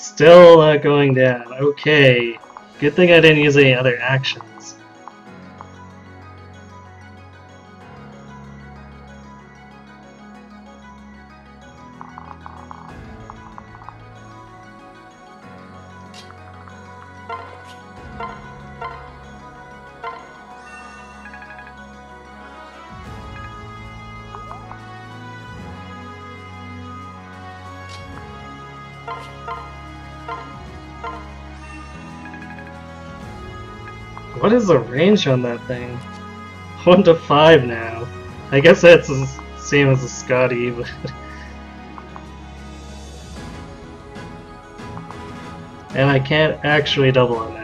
Still not going down. Okay. Good thing I didn't use any other actions. What is the range on that thing? One to five now. I guess that's the same as a Scotty, but and I can't actually double on that.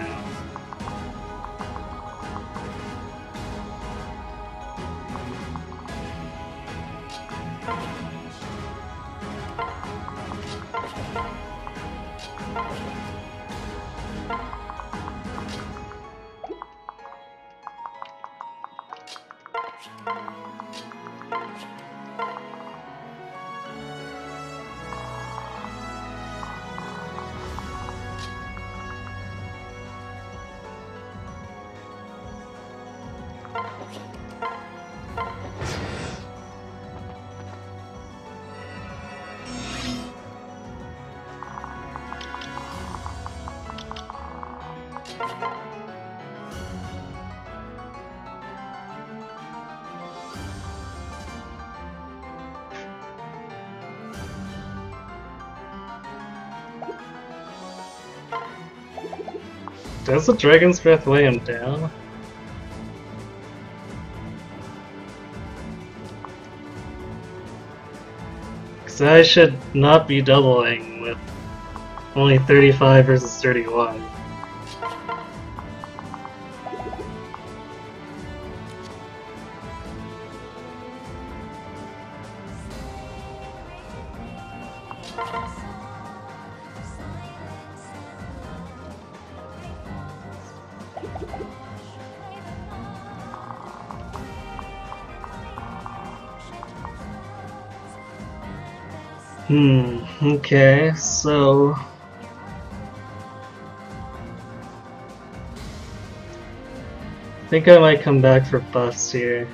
Does the Dragon's Breath lay him down? Because I should not be doubling with only thirty-five versus thirty-one. Hmm, okay, so I think I might come back for buffs here.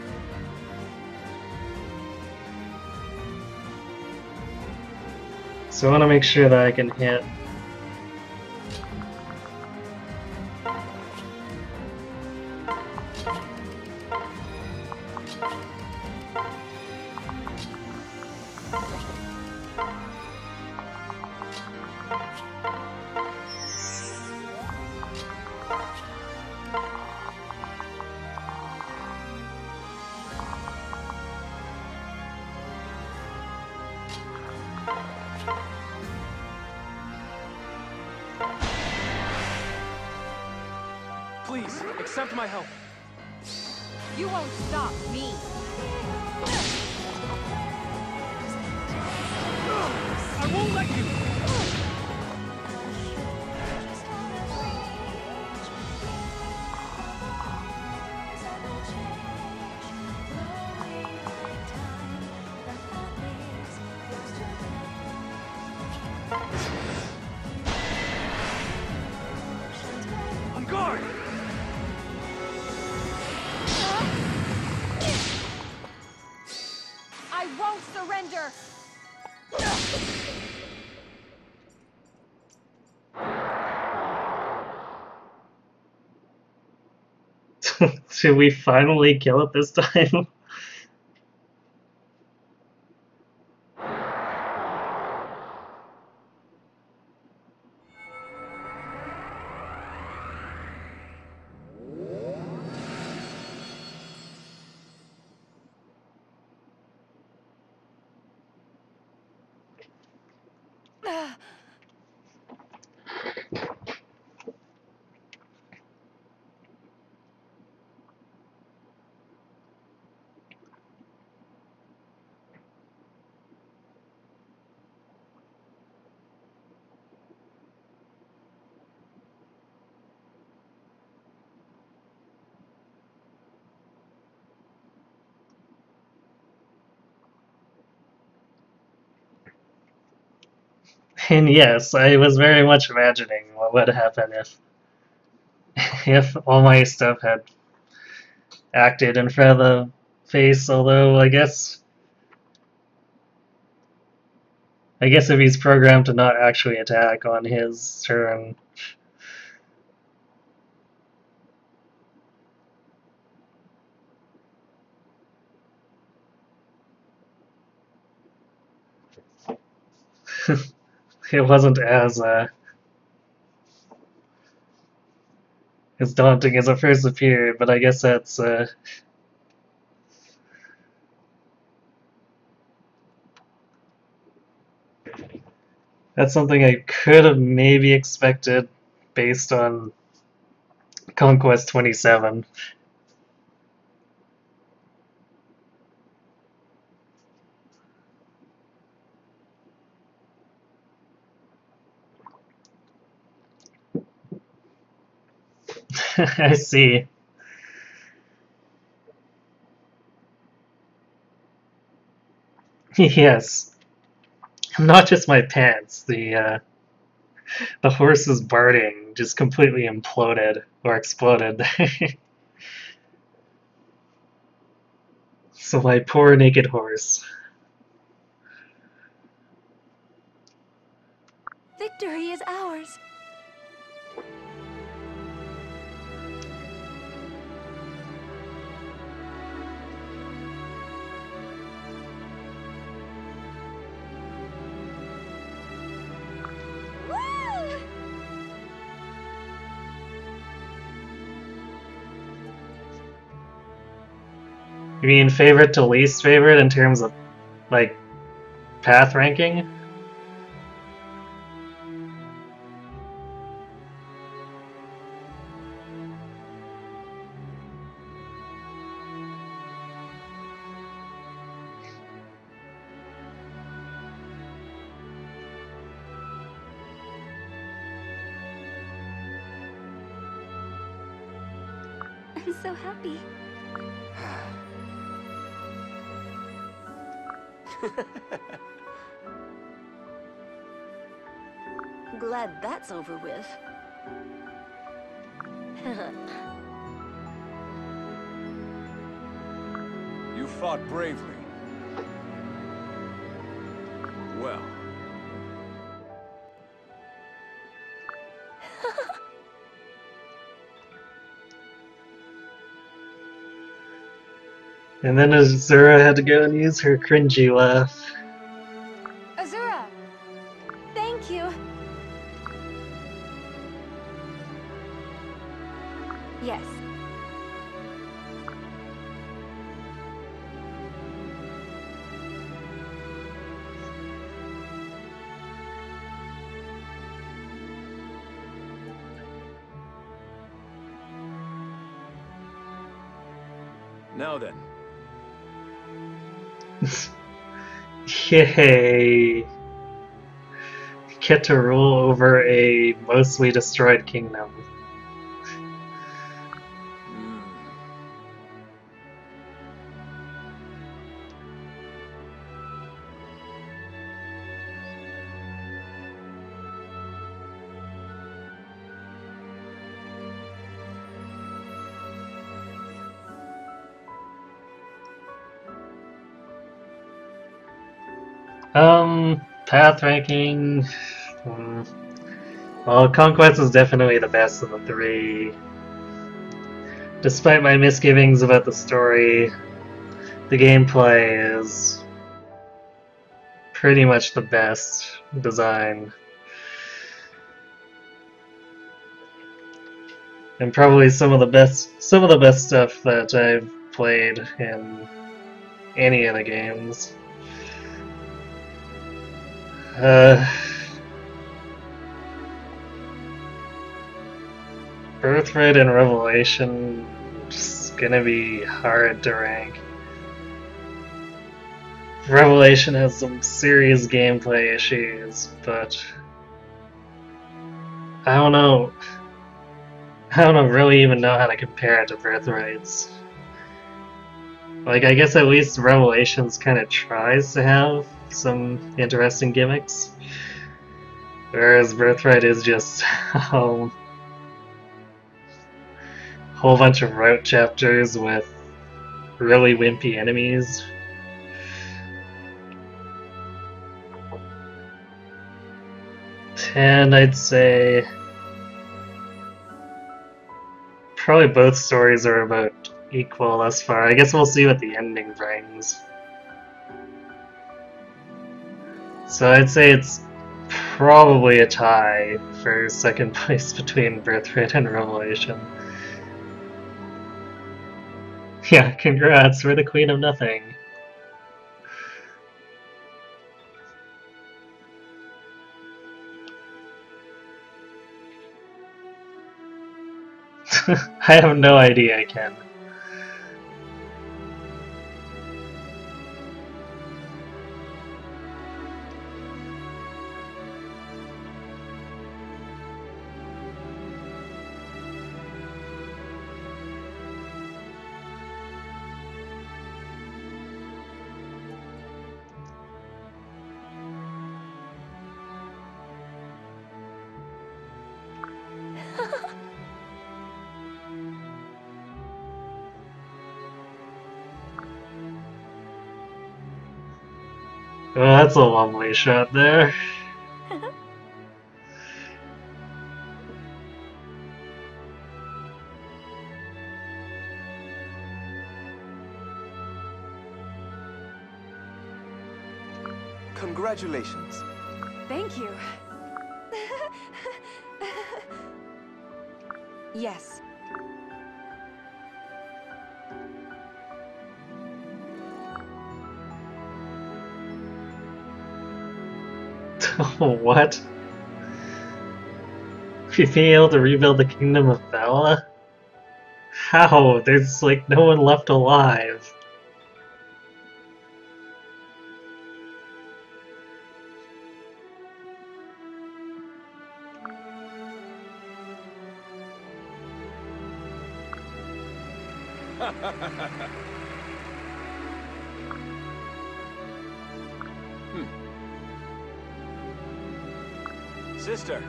So I want to make sure that I can hit. Please, accept my help. You won't stop me. I won't let you. Should we finally kill it this time? And yes, I was very much imagining what would happen if if all my stuff had acted in front of the face, although I guess I guess if he's programmed to not actually attack on his turn. It wasn't as uh, as daunting as it first appeared, but I guess that's uh, that's something I could have maybe expected based on Conquest twenty-seven. I see. Yes. Not just my pants, the uh, the horse's barding just completely imploded or exploded. So my poor naked horse. Victory is ours. You mean favorite to least favorite in terms of, like, path ranking? I'm so happy. Glad that's over with. You fought bravely. Well. And then Azura had to go and use her cringy laugh. Azura! Thank you! Yes. Now then. Yay! Get to rule over a mostly destroyed kingdom. Um, path ranking. Um, well, Conquest is definitely the best of the three. Despite my misgivings about the story, the gameplay is pretty much the best design. And probably some of the best some of the best stuff that I've played in any of the games. Uh, Birthright and Revelation is gonna be hard to rank. Revelation has some serious gameplay issues, but I don't know. I don't know, really even know how to compare it to Birthright's. Like, I guess at least Revelations kind of tries to have some interesting gimmicks. Whereas Birthright is just a whole, whole bunch of route chapters with really wimpy enemies. And I'd say probably both stories are about equal thus far. I guess we'll see what the ending brings. So I'd say it's probably a tie for second place between Birthright and Revelation. Yeah, congrats, we're the Queen of Nothing. I have no idea, I can. Well, that's a lovely shot there. Congratulations. Thank you. Yes. What? We've been able to rebuild the kingdom of Bella? How? There's like no one left alive. Sister.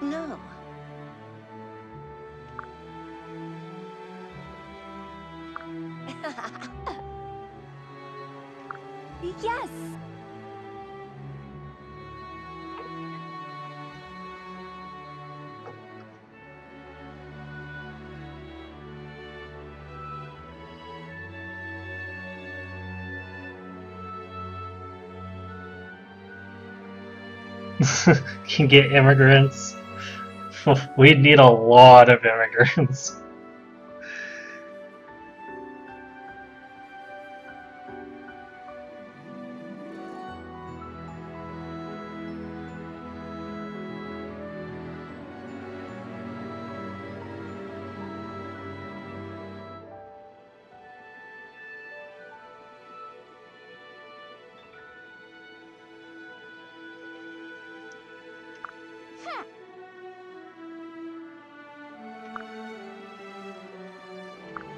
No. Yes. Can get immigrants. We'd need a lot of immigrants.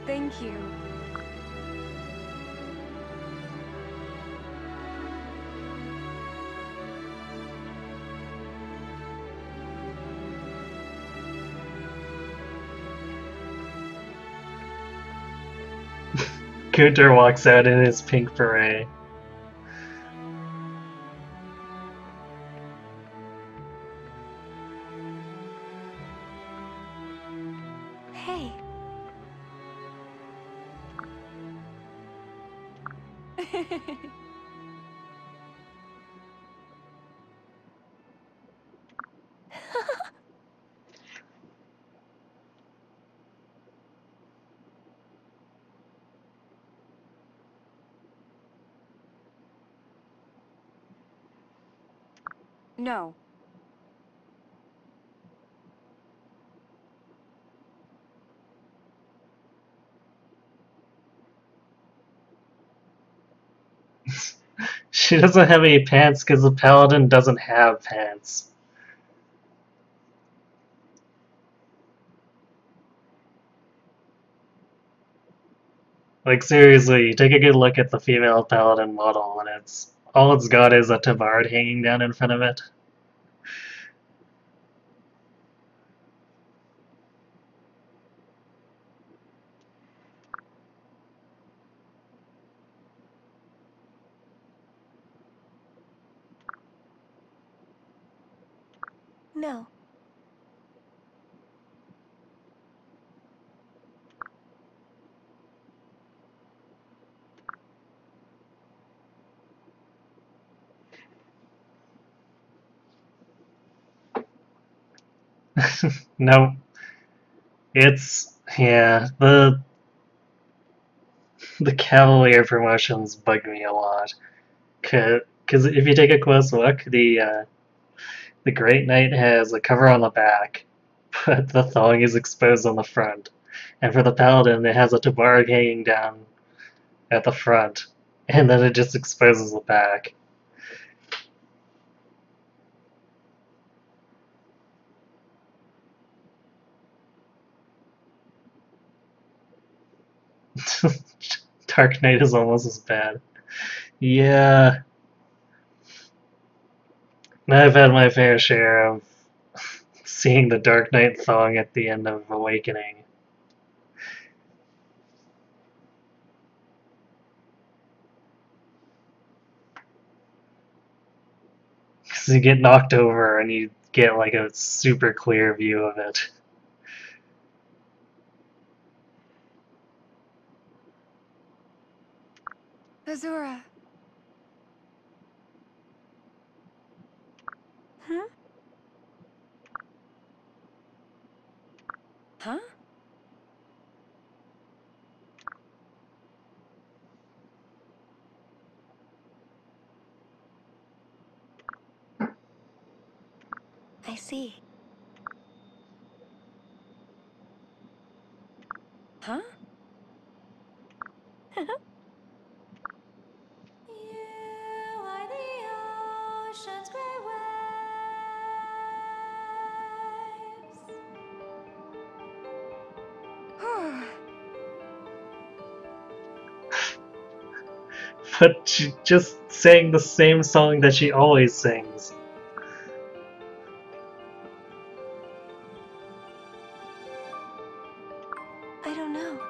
Thank you. Gunter walks out in his pink beret. No. She doesn't have any pants because the Paladin doesn't have pants. Like, seriously, take a good look at the female Paladin model, and it's all it's got is a tabard hanging down in front of it. No. No. It's, yeah, the the Cavalier promotions bug me a lot. Because if you take a close look, the uh, the Great Knight has a cover on the back, but the thong is exposed on the front. And for the Paladin, it has a tabard hanging down at the front, and then it just exposes the back. Dark Knight is almost as bad. Yeah. I've had my fair share of seeing the Dark Knight thong at the end of Awakening. Because you get knocked over and you get like a super clear view of it. Azura. Huh? Huh? I see. Huh? But she just sang the same song that she always sings. I don't know.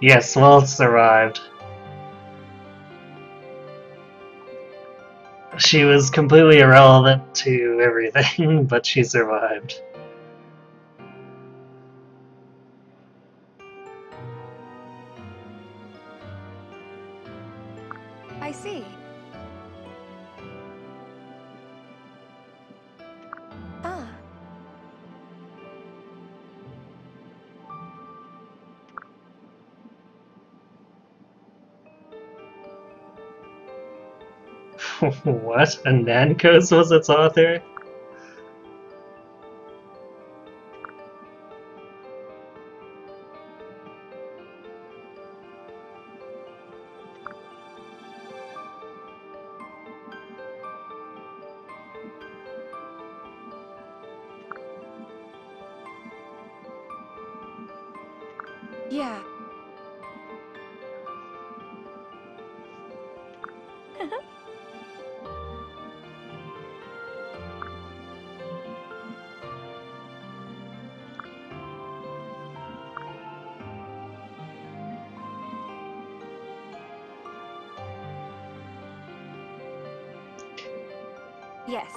Yes, well, it's arrived. She was completely irrelevant to everything, but she survived. I see. What? A Nankos was its author? Yeah. Yes.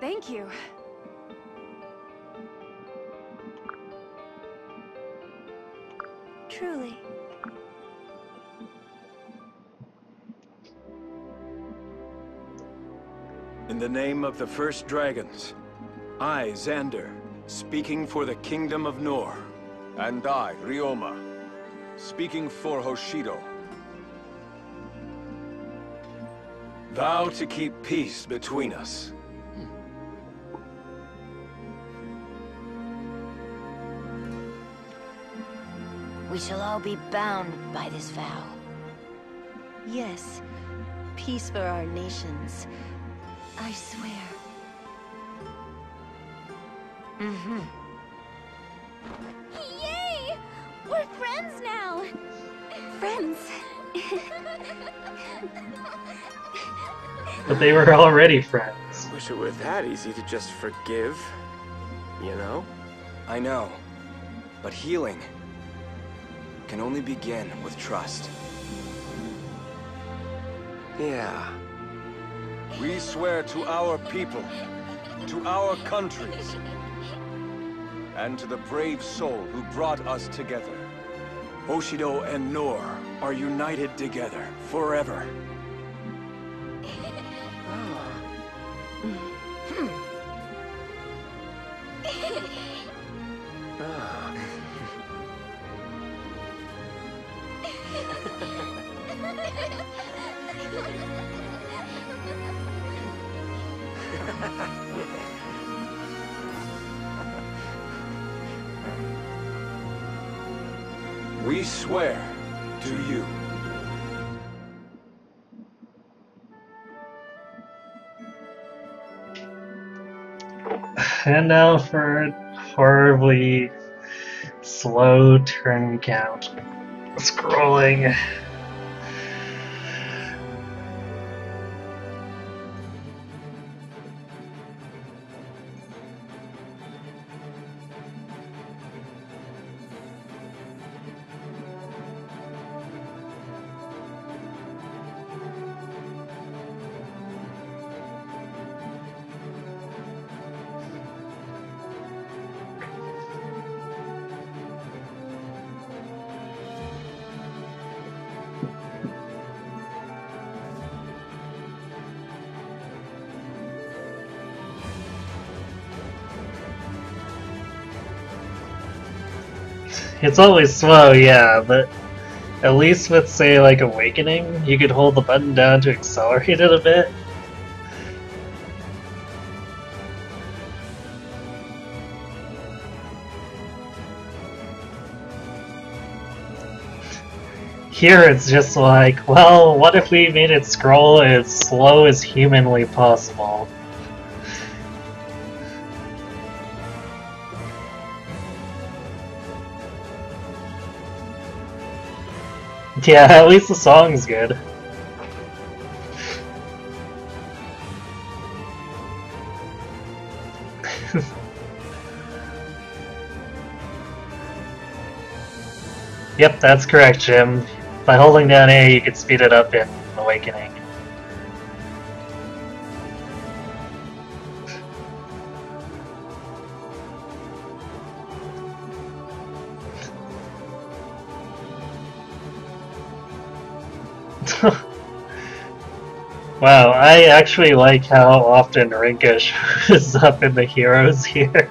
Thank you. Truly. In the name of the first dragons, I, Xander, speaking for the Kingdom of Nohr. And I, Ryoma, speaking for Hoshido. Vow to keep peace between us. We shall all be bound by this vow. Yes, peace for our nations. I swear. Mm-hmm. Yay! We're friends now! Friends. But they were already friends. Wish it were that easy to just forgive. You know? I know. But healing can only begin with trust. Yeah. We swear to our people, to our countries, and to the brave soul who brought us together. Hoshido and Nohr are united together forever. We swear to you. And now for a horribly slow turn count. Scrolling. It's always slow, yeah, but at least with, say, like, Awakening, you could hold the button down to accelerate it a bit. Here it's just like, well, what if we made it scroll as slow as humanly possible? Yeah, at least the song's good. Yep, that's correct, Jim. By holding down A, you could speed it up in Awakening. Wow, I actually like how often Rinka shows up in the heroes here.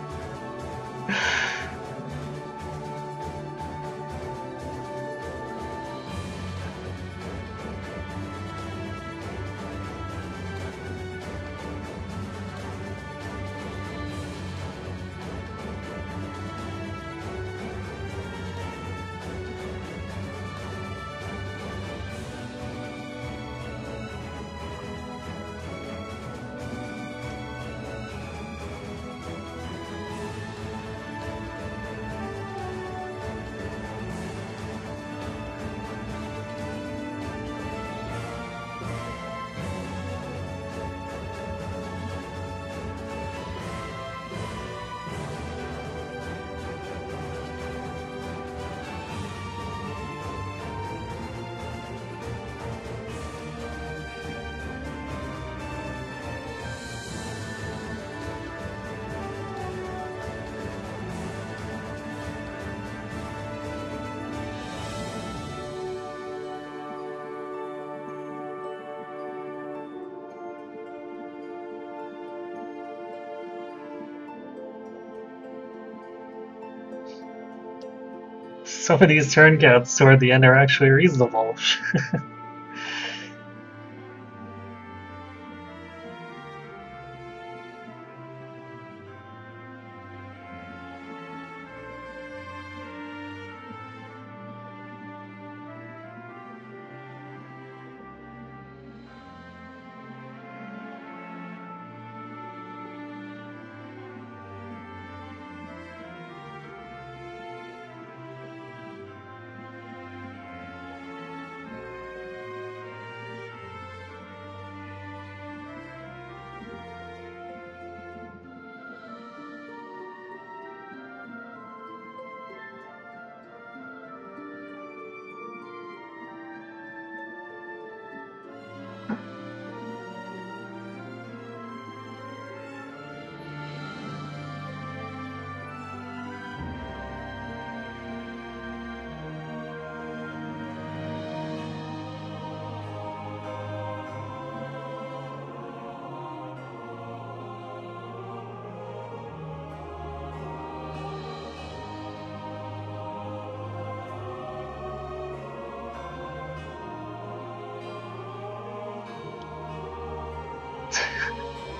some of these turn counts toward the end are actually reasonable.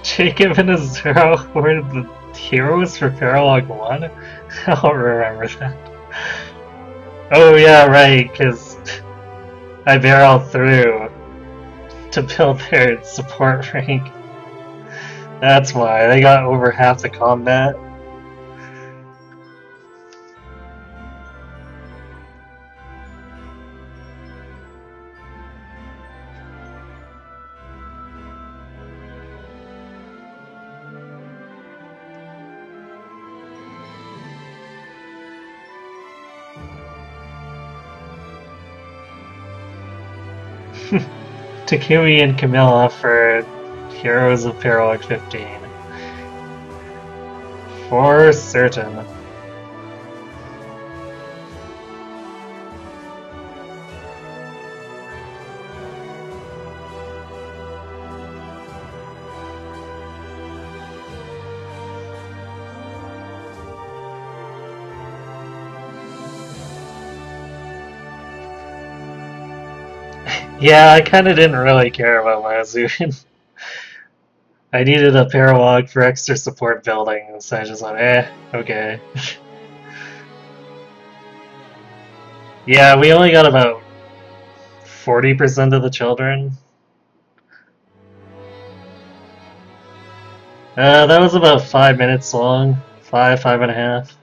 Jacob and Azura were the heroes for Paralogue one? I don't remember that. Oh yeah, right, because I barreled through to build their support rank. That's why, they got over half the combat. Takumi and Camilla for Heroes of Paralogue fifteen. For certain. Yeah, I kinda didn't really care about my Azurian. I needed a Paralogue for extra support building, so I just went, eh, okay. Yeah, we only got about forty percent of the children. Uh, that was about five minutes long. Five, five and a half.